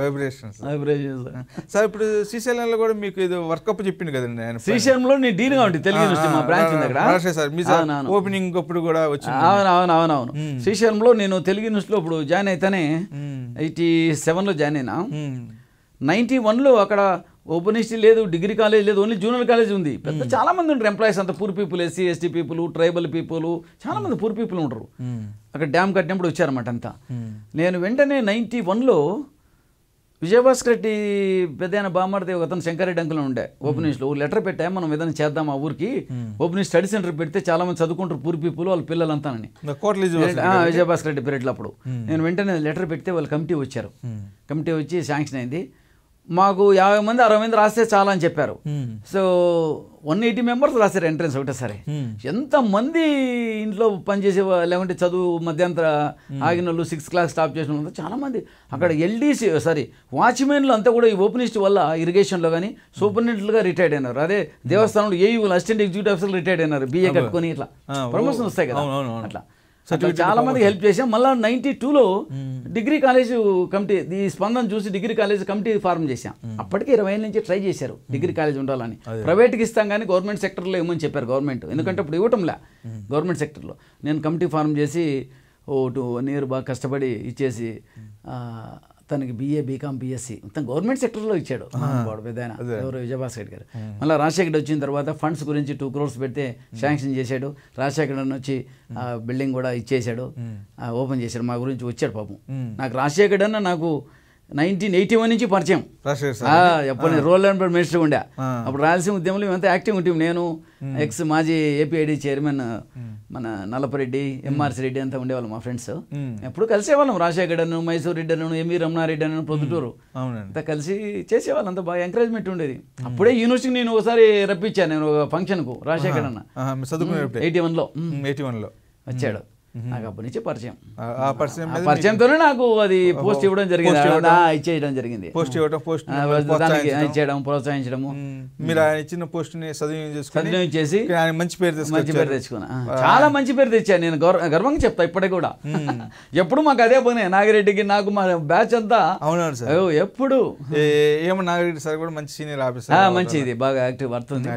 వైబ్రేషన్స్. సార్ ఇప్పుడు శ్రీశైలంలో కూడా మీకు ఇది వర్కప్ చెప్పింది కదండి, నేను శ్రీశైలంలో నేను డీన్గా ఉంటుంది తెలుగు యూనివర్సిటీ మా బ్రాంచ్ ఉంది అక్కడ, ఓపెనింగ్ అప్పుడు కూడా వచ్చింది. అవునవునవునవును శ్రీశైలంలో నేను తెలుగు యూనివర్సిటీలో ఇప్పుడు జాయిన్ అయితేనే ఎయిటీ సెవెన్లో జాయిన్ అయినా, నైన్టీ వన్లో అక్కడ ఓపెన్ హిస్టరీ లేదు, డిగ్రీ కాలేజ్ లేదు, ఓన్లీ జూనియర్ కాలేజ్ ఉంది. పెద్ద చాలా మంది ఉంటారు ఎంప్లాయీస్ అంతా, poor people, SC ST people, tribal people, చాలా మంది పూర్ పీపుల్ ఉంటారు. అక్కడ డ్యామ్ కట్టినప్పుడు వచ్చారన్నమాట అంతా. నేను వెంటనే నైన్టీ వన్లో విజయభాస్కర్ రెడ్డి పెద్ద బామర్ది ఒక అతను శంకరెడ్డి అంకులు ఉండే ఓపెన్ హిస్టరీలో లెటర్ పెట్టాము, మనం ఏదైనా చేద్దాం ఆ ఊరికి ఓపెన్ హిస్టరీ స్టడీ సెంటర్ పెడితే చాలా మంది చదువుకుంటారు పూర్ పీపుల్ వాళ్ళ పిల్లలంతానని. విజయభాస్కర్ రెడ్డి పీరియడ్లో అప్పుడు నేను వెంటనే లెటర్ పెడితే వాళ్ళ కమిటీ వచ్చారు, కమిటీ వచ్చి శాంక్షన్ అయింది. మాకు యాభై మంది అరవై మంది రాస్తే చాలా అని చెప్పారు. సో వన్ ఎయిటీ మెంబర్స్ రాశారు ఎంట్రన్స్ ఒకటేసారి. ఎంతమంది ఇంట్లో పనిచేసే లేకుంటే చదువు మధ్యంతర ఆగిన వాళ్ళు, సిక్స్త్ క్లాస్ స్టాప్ చేసిన వాళ్ళు చాలామంది అక్కడ ఎల్డీసీ సారీ వాచ్మెన్లు అంతా కూడా ఈ ఓపెన్ హిస్టరీ వల్ల ఇరిగేషన్లో కానీ సూపరింటెండెంట్లుగా రిటైర్డ్ అయినారు. అదే దేవస్థానంలో ఏ అసిస్టెంట్ ఎగ్జిక్యూటివ్ ఆఫీసర్లు రిటైర్డ్ అయినారు, బిఏ కట్టుకొని ఇట్లా ప్రమోషన్ వస్తాయి కదా అట్లా. చాలా మందికి హెల్ప్ చేసాం. మళ్ళీ నైన్టీ టూలో డిగ్రీ కాలేజ్ కమిటీ ఈ స్పందన చూసి డిగ్రీ కాలేజ్ కమిటీ ఫార్మ్ చేశాం. అప్పటికి ఇరవై ఏళ్ళ నుంచి ట్రై చేశారు డిగ్రీ కాలేజ్ ఉండాలని. ప్రైవేట్కి ఇస్తాం కానీ గవర్నమెంట్ సెక్టర్లో ఇవ్వమని చెప్పారు గవర్నమెంట్, ఎందుకంటే ఇప్పుడు ఇవ్వటంలే గవర్నమెంట్ సెక్టర్లో. నేను కమిటీ ఫార్మ్ చేసి ఓ టూ వన్ ఇయర్ బాగా కష్టపడి ఇచ్చేసి తనకి బీఏ బీకామ్ బీఎస్సీ మొత్తం గవర్నమెంట్ సెక్టర్లో ఇచ్చాడు పెద్ద ఆయన ఎవరు విజయభాస్కర్ గారు. మళ్ళీ రాజశేఖర్ వచ్చిన తర్వాత ఫండ్స్ గురించి టూ క్రోర్స్ పెడితే శాంక్షన్ చేశాడు. రాజశేఖర్ వచ్చి బిల్డింగ్ కూడా ఇచ్చేసాడు, ఓపెన్ చేశాడు. మా గురించి వచ్చాడు పాపం. నాకు రాజశేఖర్ అన్న నాకు నైన్టీన్ ఎయిటీ వన్ నుంచి పరిచయం. ఎప్పుడు నేను రూరల్ డెవలప్మెంట్ మినిస్టర్ ఉండే అప్పుడు రాయలసీమ ఉద్యమంలో మేమంతా యాక్టివ్ ఉంటాం. నేను ఎక్స్ మాజీ ఏపీఐడి చైర్మన్ మన నలపరెడ్డి, ఎంఆర్సీ రెడ్డి అంతా ఉండేవాళ్ళం మా ఫ్రెండ్స్. ఎప్పుడు కలిసేవాళ్ళం. రాజశేఖర్ అను, మైసూర్ రెడ్డి అను, ఎంవీ రమణారెడ్డి అను, ప్రొద్దుటూరు అంతా కలిసి చేసేవాళ్ళం. అంతా బాగా ఎంకరేజ్మెంట్ ఉండేది. అప్పుడే యూనివర్సిటీకి నేను ఒకసారి రప్పించాను, నేను ఒక ఫంక్షన్కు. రాజశేఖర్ అన్న ఎయిటీ వన్లో ఎయిటీ వన్లో వచ్చాడు. నాకు అప్పటి నుంచి పరిచయం, పరిచయంతోనే నాకు అది పోస్ట్ ఇవ్వడం జరిగింది, ఇచ్చేయడం జరిగింది. పోస్ట్ ఇవ్వడం, పోస్ట్ దానికి ఇచ్చేయడం, ప్రోత్సహించడము. మీరు ఆయన ఇచ్చిన పోస్ట్ని సద్వినియోగం చేసి మంచి పేరు మంచి పేరు తెచ్చుకున్నా. చాలా మంచి పేరు తెచ్చాను నేను, గర్వంగా చెప్తా ఇప్పటికి కూడా. ఎప్పుడు మాకు అదే పని, నాగిరెడ్డికి నాకు మా బ్యాచ్ అంతా. అవునాడు సార్, ఎప్పుడు ఏమో నాగిరెడ్డి సార్ కూడా మంచి సీనియర్ ఆఫీసర్, మంచిది బాగా యాక్టివ్ వర్త్ ఉంది.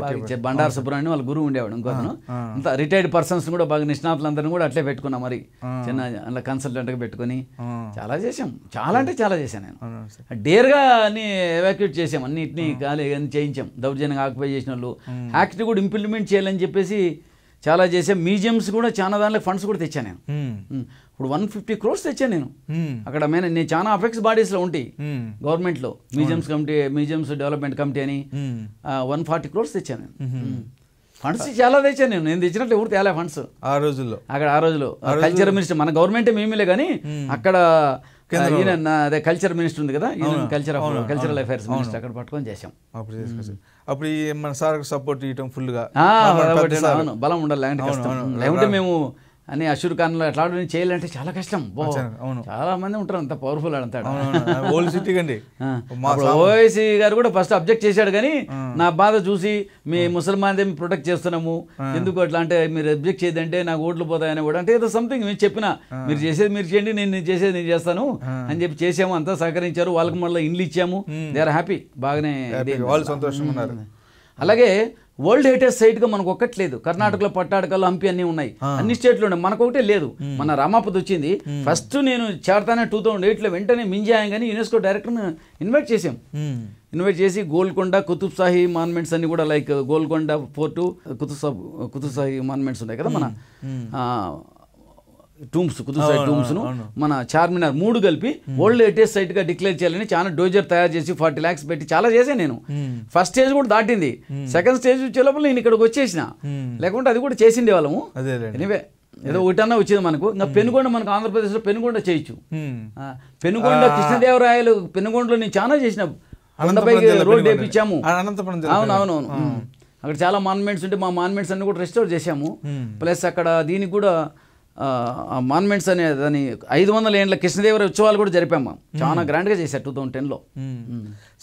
బండారు సుబ్రహ్మణ్యం వాళ్ళ గురువు ఉండేవాడు, ఇంకొకను అంతా రిటైర్డ్ పర్సన్స్ కూడా బాగా నిష్ణాతులందరూ కూడా అట్లే పెట్టుకున్నాం. మరి చిన్న అలా కన్సల్టెంట్గా పెట్టుకుని చాలా చేసాం. చాలా అంటే చాలా చేశాను నేను. డేర్గా అన్ని ఎవాక్యుయేట్ చేసాం, అన్నింటినీ ఖాళీ చేయించాం. దౌర్జన్యంగా ఆక్యుపై చేసిన వాళ్ళు యాక్ట్ కూడా ఇంప్లిమెంట్ చేయాలని చెప్పేసి చాలా చేసాం. మ్యూజియమ్స్ కూడా చాలా దాంట్లో ఫండ్స్ కూడా తెచ్చాను నేను. ఇప్పుడు వన్ ఫిఫ్టీ క్రోర్స్ తెచ్చాను నేను అక్కడ. మేనే నేను చాలా అఫెక్ట్స్ బాడీస్లో ఉంటాయి గవర్నమెంట్లో, museums committee, museums development committee అని వన్ ఫార్టీ క్రోర్స్ తెచ్చాను నేను. ఫండ్స్ చాలా తెచ్చాను నేను. నేను తెచ్చినట్లు ఎవరు తేలే ఫండ్స్ ఆ రోజుల్లో. అక్కడ ఆ రోజుల్లో కల్చర్ మినిస్టర్ మన గవర్నమెంట్ మేమేలే కానీ అక్కడ ఈయన అదే కల్చర్ మినిస్టర్ ఉంది కదా, ఈయన కల్చర్ కల్చరల్ అఫైర్స్ మినిస్టర్ అక్కడ పట్టుకొని చేసాం. అప్పుడు మన సార్ సపోర్ట్ ఇవ్వడం ఫుల్గా బలం ఉండాలి, లేకుంటే మేము అని అషూర్ ఖాన్ లో ఎట్లా చేయాలంటే చాలా కష్టం. చాలా మంది ఉంటారు అంత పవర్ఫుల్ అంటాడు. ఓవైసీ గారు కూడా ఫస్ట్ అబ్జెక్ట్ చేశాడు కానీ నా బాధ చూసి మీ ముసల్మాన్ మేము ప్రొటెక్ట్ చేస్తున్నాము ఎందుకు అట్లా అంటే మీరు అబ్జెక్ట్ చేయదంటే నాకు ఓట్లు పోతాయని కూడా అంటే ఏదో సంథింగ్ మీరు చెప్పిన మీరు చేసేది మీరు చేయండి, నేను చేసేది నేను చేస్తాను అని చెప్పి చేసాము. అంతా సహకరించారు. వాళ్ళకి మళ్ళీ ఇండ్లు ఇచ్చాము. దే ఆర్ హ్యాపీ, బాగానే సంతోషంగా ఉన్నారు. అలాగే వరల్డ్ హెరిటేజ్ సైట్గా మనకు ఒక్కట్లేదు. కర్ణాటకలో, పట్టాడకల్లో, హంపి అన్నీ ఉన్నాయి, అన్ని స్టేట్లో ఉన్నాయి. మనకు ఒకటే లేదు. మన రామాపతి వచ్చింది ఫస్ట్. నేను చేరతానే టూ థౌజండ్ ఎయిట్లో వెంటనే మింజాయం కానీ యునెస్కో డైరెక్టర్ని ఇన్వైట్ చేసాం. इन्वेस्ट गोलकोंडा कुतुब शाही मॉन्यूमेंट्स अभी like Golconda fort Qutub Qutub Shahi monuments उन्नाई कदा मन टूम्स कुतुब शाही टूम्स मन चार्मिनार मूड कलिपि वर्ल्ड हेरिटेज साइट गा डिक्लेर चेयालनि चाला डोजर तयार चेसि चालीस लाख पेट्टि चाला चेशा नेनु फस्ट स्टेज कूडा दाटिंदी सेकंड स्टेज चेलोपल नेनु इक्कडकि वच्चेसिना लेकुंटे अदि कूडा चेसिंदे वाळ्ळमु एनीवे ఏదో ఒకటన్నా వచ్చేది మనకు ఇంకా పెనుగొండ మనకు ఆంధ్రప్రదేశ్ లో పెనుగొండ చేయొచ్చు పెనుగొండ కృష్ణదేవరాయలు పెనుగొండలో నేను చాలా చేసిన అనంతపైకి రోడ్ వేయించాము అనంతపురం అవును అవును అవును అక్కడ చాలా మాన్యుమెంట్స్ ఉంటే మా మాన్యుమెంట్స్ అన్ని కూడా రెస్టోర్ చేశాము ప్లస్ అక్కడ దీనికి కూడా ఆ మాన్యుమెంట్స్ అనే దాని ఐదు వందల ఏండ్ల కృష్ణదేవరాయ ఉత్సవాలు కూడా జరిపాము చాలా గ్రాండ్ గా చేశా दो हज़ार दस లో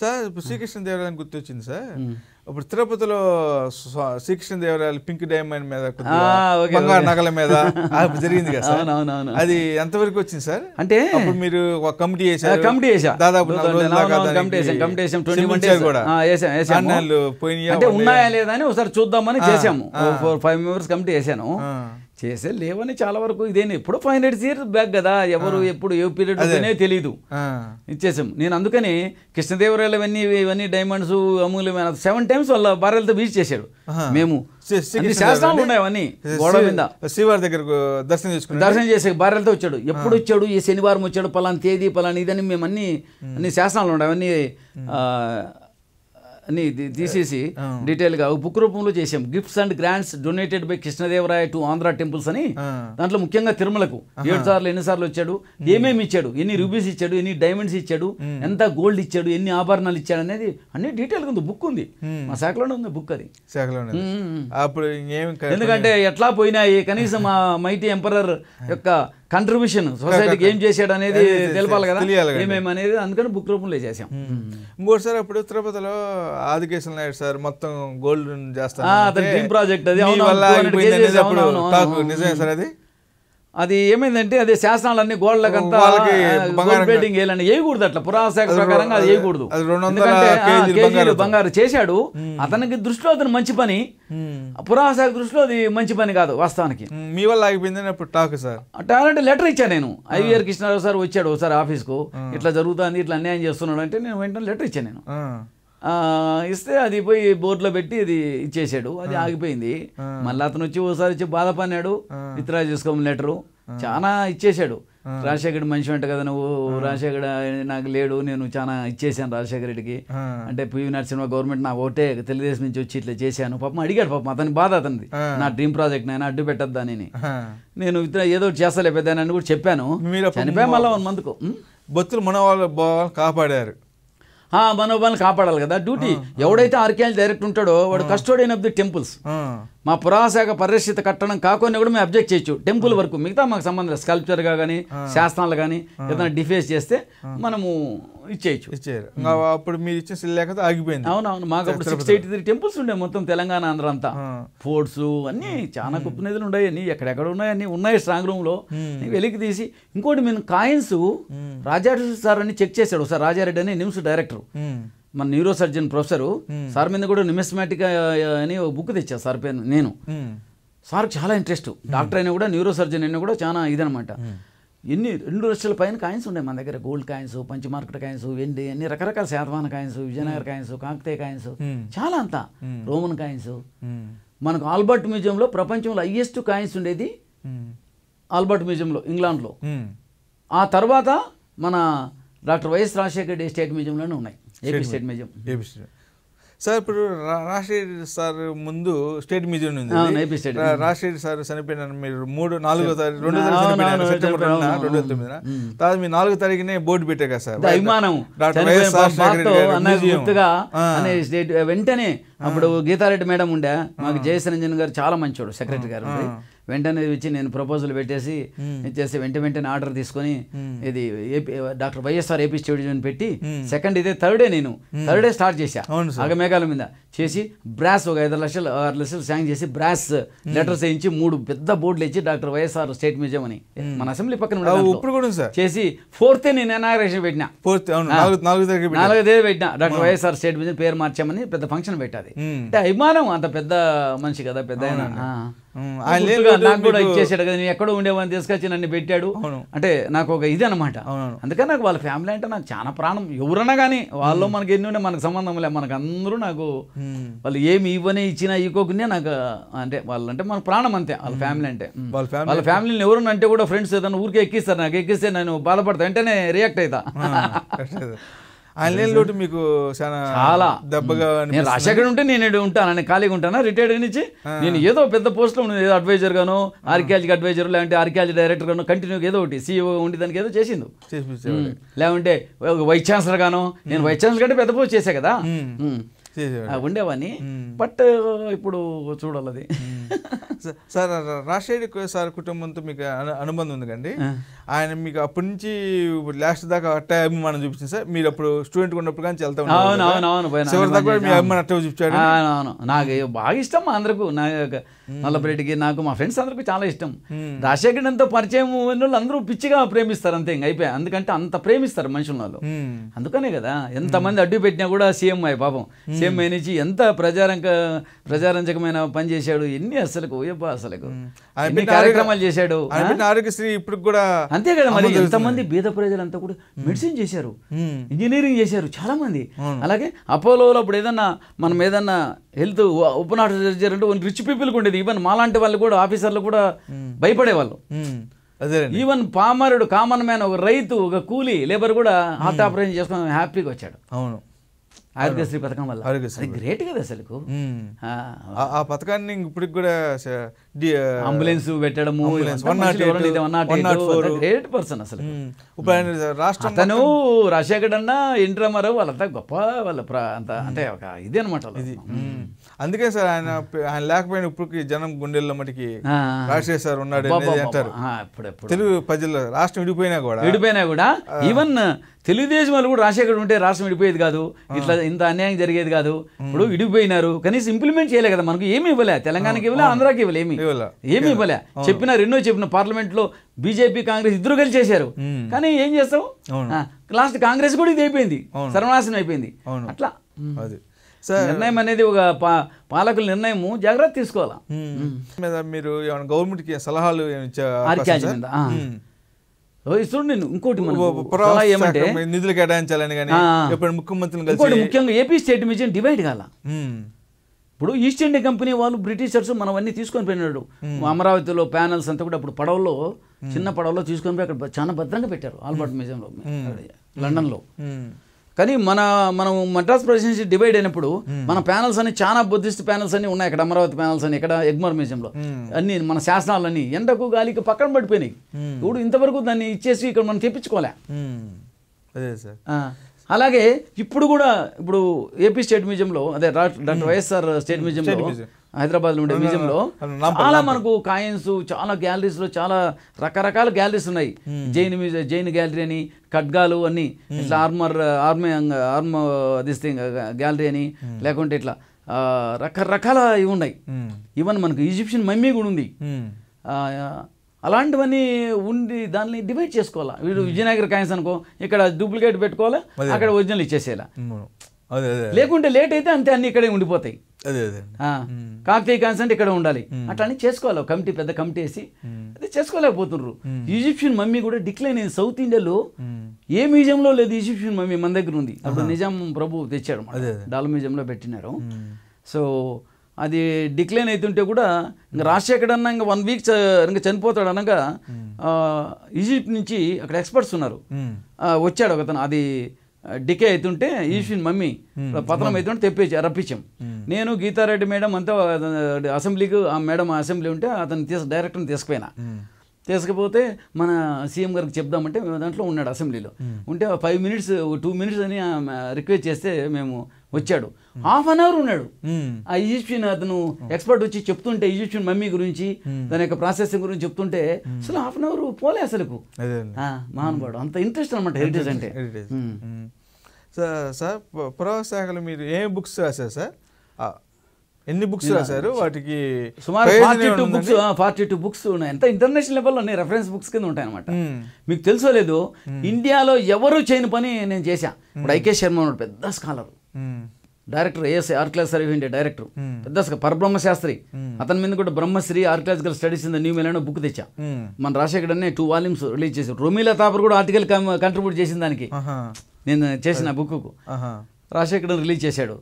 సార్ శ్రీకృష్ణదేవరాయని గుర్తొచ్చింది సార్ अब तिरुपति श्रीकृष्ण देवरायल पिंक डायमंड बंगार नगल अभी सर अंटे कमिटी कमिटी दादापू उन्या चूद्दामनि फोर फाइव मेंबर्स कमिटी చేసే లేవని చాలా వరకు ఇదేనే ఇప్పుడు पाँच सौ ఇయర్స్ బ్యాక్ కదా ఎవరు ఎప్పుడు ఏ పీరియడ్ అనే తెలియదు ఇచ్చేసాం నేను అందుకని కృష్ణదేవరాయలవన్నీ ఇవన్నీ డైమండ్స్ అమూల్యమైన सेवन టైమ్స్ వాళ్ళ బారెల్తో బీచ్ చేశారు మేము శాస్త్రాలు ఉన్నాయి అవన్నీ గోడవింద శివార్ దగ్గరికి దర్శనం చేసుకున్నాం దర్శనం చేసి బారెల్తో వచ్చాడు ఎప్పుడు వచ్చాడు ఈ శనివారం వచ్చాడు పలానా తేదీ పలానా ఇదని మేము అన్ని అన్ని శాస్త్రాలు ఉన్నాయి అవన్నీ दीसे डीटेल बुक रूप में चेसा gifts and grants donated by Krishnadevaraya to Andhra temples दांట్లో ముఖ్యంగా తిరుమలకు ఏడు సార్లు ఎన్ని సార్లు వచ్చాడు ఏమేమి ఇచ్చాడు ఎన్ని రూపీస్ ఇచ్చాడు ఎన్ని డైమండ్స్ ఇచ్చాడు ఎంత గోల్డ్ ఇచ్చాడు ఎన్ని ఆభరణాలు ఇచ్చాడు అనేది అన్ని డీటెయిల్ గా ఉంది బుక్ ఉంది మా శాఖలోనే ఉంది బుక్ అది శాఖలోనే అప్పుడు ఏమీ ఎందుకంటే ఎట్లా పోయినాయి కనీసం ఆ మైటీ ఎంపరర్ యొక్క कंट्रिब्यूशन सोसाइटी की एम चेसाडने अंदुकनि बुक रूप में चेसाम इंकोर सार अब तिरुपति आदिकेशव नायडू सार मोत्तं गोल्ड ड्रीम प्रोजेक्ट अभी अभी एमेंटे अभी शास्त्रालన్నీ గోల్డ్లకంతా బెట్టింగ్ ఏలండి ఏయకూడదు అట్లా పురాశాఖ ప్రకారం అది ఏయకూడదు అది दो सौ కేజీలు బంగారు చేశాడు అతనికి దృష్టిలో అతను మంచి పని పురాశాఖ దృష్టిలో అది మంచి పని కాదు వాస్తవానికి మీ వల్ల ఆగిపోయిందని అప్పుడు టాక్ సార్ టాలెంట్ లెటర్ ఇచ్చా నేను ఐవీఆర్ కృష్ణారావు సార్ వచ్చాడు ఒకసారి ఆఫీస్ కు ఇట్లా జరుగుతాంది ఇట్లా అన్యాయం చేస్తున్నాడు అంటే నేను వెంటనే లెటర్ ఇచ్చా నేను ఇస్తే అది పోయి బోర్డులో పెట్టి అది ఇచ్చేసాడు అది ఆగిపోయింది మళ్ళీ అతను వచ్చి ఒకసారి వచ్చి బాధపన్నాడు విత్రా చేసుకోమని లెటర్ చాలా ఇచ్చేసాడు రాజశేఖర్ మనిషి వెంట కదా నువ్వు రాజశేఖర్ నాకు లేడు నేను చాలా ఇచ్చేసాను రాజశేఖర్ రెడ్డికి అంటే పివి నరసింహ గవర్నమెంట్ నాకు ఒకటే తెలుగుదేశం నుంచి వచ్చి ఇట్లా చేశాను పాపం అడిగాడు పాపం అతని బాధ అతనిది నా డ్రీమ్ ప్రాజెక్ట్ నేను అడ్డు పెట్టద్దా అని నేను విత్రా ఏదో చేస్తలే పెద్దానని కూడా చెప్పాను చనిపోయి మళ్ళీ వన్ మంత్కు బొత్తులు మన వాళ్ళు కాపాడారు हाँ मनोबल कापड़ाल कदा ड्यूटी एवडते आर्कियालजी डायरेक्टर उंटाडो वाडु कस्टोडियन आफ् दि टेंपल्स మా పురాశాఖ పరిరక్షిత కట్టడం కాకుండా కూడా మేము అబ్జెక్ట్ చేయొచ్చు టెంపుల్ వరకు మిగతా మాకు సంబంధం స్కల్ప్చర్ గా గాని శాసనాలు గాని ఏదైనా డిఫేస్ చేస్తే మనము ఇచ్చేయొచ్చు ఇచ్చేరు అప్పుడు మీరు ఇచ్చే సిల్లేకత ఆగిపోయింది అవును అవును మాకు అప్పుడు छह सौ तिरासी టెంపుల్స్ ఉండే మొత్తం తెలంగాణ ఆంధ్ర అంతా ఫోర్ట్స్ అన్ని చాలా కుప్పనేదులు ఉన్నాయని ఎక్కడ ఎక్కడ ఉన్నాయని ఉన్నాయి స్ట్రాంగ్ రూమ్ లో వెలికి తీసి ఇంకోటి నేను కాయిన్స్ రాజారెడ్డి సార్ అని చెక్ చేశాడు సార్ రాజారెడ్డి అనే న్యూస్ డైరెక్టర్ मन न्यूरो सर्जन प्रोफेसर सार मीद निमिस्मेटिक बुक दिशा सार पे नैन सार चाला इंट्रेस्ट डाक्टर अना न्यूरो सर्जन अना चाला इदन इन रू लक्षल पैन कायन्स उन्नाई मन दग्गर gold coins punch marked coins एंडी अन्नी रकरकाल शातवाहन कायन्स विजयनगर कायन्स काकतीय कायन्स चाला अंत रोमन कायन्स मन को आल्बर्ट म्यूजियम लो प्रपंचंलो हाईयेस्ट कायन्स उंडेदी आल्बर्ट म्यूजियम लो इंग्लैंड लो आ तर्वात मन doctor YS Rajasekhar Reddy state museum लोने उन्नाई AP state museum AP state sir ఇప్పుడు రాష్ట్రీయ సార్ ముందు స్టేట్ మ్యూజియం ఉంది అవును ఏపీ స్టేట్ రాష్ట్రీయ సార్ చనిపోయినారు మీరు మూడు నాలుగో తారీఖు రెండు చనిపోయినారు సెప్టెంబర్ दो हज़ार नौ తాజ్ మీ నాలుగో తారీఖునే బోర్డు పెట్టే కదా సార్ అభిమానం డాక్టర్ వైఎస్ రాజశేఖర్ గారి గుర్తుగా అనే స్టేట్ వెంటనే అప్పుడు గీతారెడ్డి మేడం ఉండే మాకు జయసరంజన్ గారు చాలా మంచివాడు సెక్రటరీ గారు ఉంది వెంటనే వచ్చి నేను ప్రపోజల్ పెట్టేసి ఇచ్చేసి వెంట వెంటనే ఆర్డర్ తీసుకొని ఇది డాక్టర్ వైఎస్ఆర్ ఏపీ స్టూడియోని పెట్టి సెకండ్ ఇదే థర్డ్ డే నేను థర్డ్ డే స్టార్ట్ చేశా ఆగమేఘాల మీద ब्रास ఒక ఐదు లక్షలు ఆరు లక్షలు శాంక్షన్ చేసి బ్రాస్ లెటర్స్ చేయించి మూడు పెద్ద బోర్డులు ఇచ్చి డాక్టర్ వైఎస్ఆర్ స్టేట్ మ్యూజియం అని మన అసెంబ్లీ పక్కన ఉండాలి ఇప్పుడు కూడా సార్ చేసి ఫోర్త్ నేను ఇనాగరేషన్ పెట్టినా ఫోర్త్ అవును నాలుగు దగ్గర పెట్టినా నాలుగు దగ్గర పెట్టినా డాక్టర్ వైఎస్ఆర్ స్టేట్ మ్యూజియం పేరు మార్చామని పెద్ద ఫంక్షన్ పెట్టాది అంటే అభిమానం అంత పెద్ద మనిషి కదా పెద్దైనా నాకు కూడా ఇచ్చేసాడు కదా నేను ఎక్కడో ఉండేవాడిని తీసుకొచ్చి నన్ను పెట్టాడు అంటే నాకు ఒక ఇది అనమాట అందుకని నాకు వాళ్ళ ఫ్యామిలీ అంటే నాకు చాలా ప్రాణం ఎవరన్నా కానీ వాళ్ళు మనకి ఎన్ని ఉండే మనకు సంబంధం లే మనకు అందరూ నాకు వాళ్ళు ఏమి ఇవ్వనే ఇచ్చినా ఇవ్వకుండా నాకు అంటే వాళ్ళంటే మన ప్రాణం అంతే వాళ్ళ ఫ్యామిలీ అంటే వాళ్ళ ఫ్యామిలీని ఎవరన్నా అంటే కూడా ఫ్రెండ్స్ ఏదైనా ఊరికే ఎక్కిస్తారు నాకు ఎక్కిస్తే నేను బాధపడతా వెంటనే రియాక్ట్ అవుతా ఆన్లైన్ లోటు మీకు చాలా దెబ్బగా నేను రాజకీయ ఉంటే నేను ఉంటాను నేను ఖాళీగా ఉంటాను రిటైర్డ్ నుంచి నేను ఏదో పెద్ద పోస్ట్లో ఏదో అడ్వైజర్ గాను ఆర్కియాలజీ అడ్వైజర్ లేదంటే ఆర్కియాలజీ డైరెక్టర్ గాను కంటిన్యూగా ఏదో ఒకటి సిఇఓ ఉండి దానికి ఏదో చేసింది లేదంటే వైస్ ఛాన్సలర్ గాను నేను వైస్ ఛాన్సలర్ కంటే పెద్ద పోస్ట్ చేశా కదా ఉండేవాడిని బట్ ఇప్పుడు చూడాలి సార్ రాజశేఖర్ సార్ కుటుంబంతో మీకు అనుబంధం ఉంది కండి ఆయన మీకు అప్పటి నుంచి లాస్ట్ దాకా అట్టే అభిమానం చూపించింది సార్ మీరు అప్పుడు స్టూడెంట్ ఉన్నప్పుడు కానీ వెళ్తా ఉన్నారు నాకు బాగా ఇష్టం మా అందరికి నా నల్లపరెడ్డికి నాకు మా ఫ్రెండ్స్ అందరికి చాలా ఇష్టం రాజశేఖర్ అంతా పరిచయం వాళ్ళు అందరూ పిచ్చిగా ప్రేమిస్తారు అంతే ఇంకా అయిపోయి అందుకంటే అంత ప్రేమిస్తారు మనుషులు వాళ్ళు అందుకనే కదా ఎంతమంది అడ్డు పెట్టినా కూడా సీఎం అయ్యి పాపం సీఎం అయినించి ఎంత ప్రజారంక ప్రజారంజకమైన పని చేశాడు ఎన్ని అసలు అయ్యబ్బా అసలు ఎన్ని కార్యక్రమాలు చేశాడు ఆరోగ్యశ్రీ ఇప్పుడు కూడా అంతే కదా మరి ఎంతమంది బీద ప్రజలంతా కూడా మెడిసిన్ చేశారు ఇంజనీరింగ్ చేశారు చాలా మంది అలాగే అపోలోలో అప్పుడు ఏదన్నా మనం ఏదన్నా హెల్త్ ఓపెన్ హార్ట్ సర్జరీ అంటే రిచ్ పీపుల్కి ఉండేది ఈవెన్ మాలాంటి వాళ్ళు కూడా ఆఫీసర్లు కూడా భయపడేవాళ్ళు అదే ఈవెన్ పామరుడు కామన్ మ్యాన్ ఒక రైతు ఒక కూలీ లేబర్ కూడా హార్ట్ ఆపరేషన్ చేసుకుని హ్యాపీగా వచ్చాడు అవును ఆరోగ్యశ్రీ పథకం వల్ల ఆరోగ్యశ్రీ గ్రేట్ కదా అసలు ఆ పథకాన్ని ఇప్పటికి కూడా అంబులెన్స్ పెట్టడము గ్రేట్ పర్సన్ అసలు అతను రాజశేఖర్ అన్న ఎన్ రామారావు వాళ్ళంతా గొప్ప వాళ్ళ అంత అంటే ఒక ఇది అనమాట ఇది అందుకే సార్ ఆయన ఆయన లేకపోయినా ఇప్పుడు జనం గుండెల్లో మటుకి రాజశేఖర్ సార్ ఉన్నాడు అంటారు తెలుగు ప్రజల్లో రాష్ట్రం విడిపోయినా కూడా విడిపోయినా కూడా ఈవెన్ తెలుగుదేశం వాళ్ళు కూడా రాజశేఖర్ ఉంటే రాష్ట్రం విడిపోయేది కాదు ఇట్లా ఇంత అన్యాయం జరిగేది కాదు ఇప్పుడు విడిపోయినారు కనీసం ఇంప్లిమెంట్ చేయలే కదా మనకు ఏమి ఇవ్వలే తెలంగాణకి ఇవ్వలే ఆంధ్రాకి ఇవ్వలే ఏమి ఏమి ఇవ్వలే చెప్పినా ఎన్నో చెప్పిన పార్లమెంట్ లో బీజేపీ కాంగ్రెస్ ఇద్దరు కలిసి చేశారు కానీ ఏం చేస్తావు లాస్ట్ కాంగ్రెస్ కూడా ఇది అయిపోయింది సర్వనాశనం అయిపోయింది అట్లా అది నిర్ణయం అనేది ఒక పాలకుల నిర్ణయం జాగ్రత్త తీసుకోవాలా మీరు గవర్నమెంట్ కి సలహాలు ఇస్తుండే ఇంకోటి ఏమంటే నిధులు కేటాయించాలని కానీ ముఖ్యమంత్రి ముఖ్యంగా ఏపీ స్టేట్ మ్యూజియం డివైడ్ కాల ఇప్పుడు ఈస్ట్ ఇండియా కంపెనీ వాళ్ళు బ్రిటిషర్స్ మనం అన్ని తీసుకొని పోయినాడు అమరావతిలో ప్యానల్స్ అంతా కూడా అప్పుడు పడవలో చిన్న పడవలో తీసుకొని పోయి అక్కడ చాలా భద్రంగా పెట్టారు ఆల్బర్ట్ మ్యూజియంలో లండన్లో కానీ మన మనం మద్రాస్ ప్రెసిడెన్సీ డివైడ్ అయినప్పుడు మన ప్యానల్స్ అన్ని చాలా బుద్ధిస్ట్ ప్యానల్స్ అన్ని ఉన్నాయి ఇక్కడ అమరావతి ప్యానల్స్ అని ఇక్కడ ఎగ్మోర్ మ్యూజియంలో అన్ని మన శాసనాలన్నీ ఎండకు గాలికి పక్కన పడిపోయినాయి ఇప్పుడు ఇంతవరకు దాన్ని ఇచ్చేసి ఇక్కడ మనం తెప్పించుకోలే అదే సార్ అలాగే ఇప్పుడు కూడా ఇప్పుడు ఏపీ స్టేట్ మ్యూజియంలో అదే డాక్టర్ వైఎస్ఆర్ స్టేట్ మ్యూజియంలో హైదరాబాద్లో ఉండే మ్యూజియంలో చాలా మనకు కాయిన్స్ చాలా గ్యాలరీస్లో చాలా రకరకాల గ్యాలరీస్ ఉన్నాయి జైన్ మ్యూజియం జైన్ గ్యాలరీ అని ఖడ్గాలు అన్ని ఇట్లా ఆర్మర్ ఆర్మ ఆర్మ దిస్తే గ్యాలరీ అని లేకుంటే ఇట్లా రకరకాల ఇవి ఉన్నాయి ఈవెన్ మనకు ఈజిప్షియన్ మమ్మీ కూడా ఉంది అలాంటివన్నీ ఉండి దాన్ని డివైడ్ చేసుకోవాలా వీడు విజయనగర కాయిన్స్ అనుకో ఇక్కడ డూప్లికేట్ పెట్టుకోవాలా అక్కడ ఒరిజినల్ ఇచ్చేసేలా లేకుంటే లేట్ అయితే అంతే అన్ని ఇక్కడే ఉండిపోతాయి కాకతీయ కాయిన్స్ అంటే ఇక్కడ ఉండాలి అట్లానే చేసుకోవాలి కమిటీ పెద్ద కమిటీ వేసి అది చేసుకోలేకపోతున్నారు ఈజిప్షియన్ మమ్మీ కూడా డిక్లైన్ అయింది సౌత్ ఇండియాలో ఏ మ్యూజియంలో లేదు ఈజిప్షియన్ మమ్మీ మన దగ్గర ఉంది అప్పుడు నిజాం ప్రభు తెచ్చాడు డాల్ మ్యూజియంలో పెట్టినారు సో అది డిక్లైన్ అవుతుంటే కూడా ఇంకా రాజశేఖర్ అన్న ఇంకా వన్ వీక్ ఇంకా చనిపోతాడు అనగా ఈజిప్ట్ నుంచి అక్కడ ఎక్స్పర్ట్స్ ఉన్నారు వచ్చాడు ఒకతను అది డికే అవుతుంటే ఈజిప్షియన్ మమ్మీ పతనం అవుతుంటే తెప్పించా రప్పించాం నేను గీతారెడ్డి మేడం అంతా అసెంబ్లీకి ఆ మేడం అసెంబ్లీ ఉంటే అతను తీసు డైరెక్టర్ని తీసుకుపోయినా తీసుకపోతే మన సీఎం గారికి చెప్దామంటే దాంట్లో ఉన్నాడు అసెంబ్లీలో ఉంటే ఫైవ్ మినిట్స్ టూ మినిట్స్ అని రిక్వెస్ట్ చేస్తే మేము వచ్చాడు హాఫ్ అన్ అవర్ ఉన్నాడు ఆ ఈజిప్షియన్ అతను ఎక్స్పర్ట్ వచ్చి చెప్తుంటే ఈజిప్షియన్ మమ్మీ గురించి దాని యొక్క ప్రాసెసింగ్ గురించి చెప్తుంటే అసలు హాఫ్ అన్ అవర్ పోలే అసలు మహానుభావుడు అంత ఇంట్రెస్ట్ అనమాట హెరిటేజ్ అంటే. సార్ సార్ పురావశాఖలో మీరు ఏ బుక్స్ రాశారు సార్? ఎన్ని బుక్స్ రాశారు వాటికి సుమారు forty two books forty two books ఉన్నాయి. అంత ఇంటర్నేషనల్ లెవెల్లో ఉన్నాయి, రెఫరెన్స్ బుక్స్ కింద ఉంటాయి అన్నమాట. మీకు తెలుసో లేదు ఇండియాలో ఎవరు చేయని పని నేను చేశా. ఇప్పుడు ఐకే శర్మ ఉన్నాడు, పెద్ద scholar, director AS archaeological survey India director, పెద్ద పరబ్రహ్మ శాస్త్రి. అతని మీద కూడా Brahmasri archaeological studies in the new millennium book తెచ్చా. మన రాజశేఖరనే టూ వాల్యూమ్స్ రిలీజ్ చేశారు. రోమిలా తాపర్ కూడా ఆర్టికల్ కంట్రిబ్యూట్ చేసిన దానికి నేను చేసిన బుక్కు రాజశేఖరన్ రిలీజ్ చేశాడు.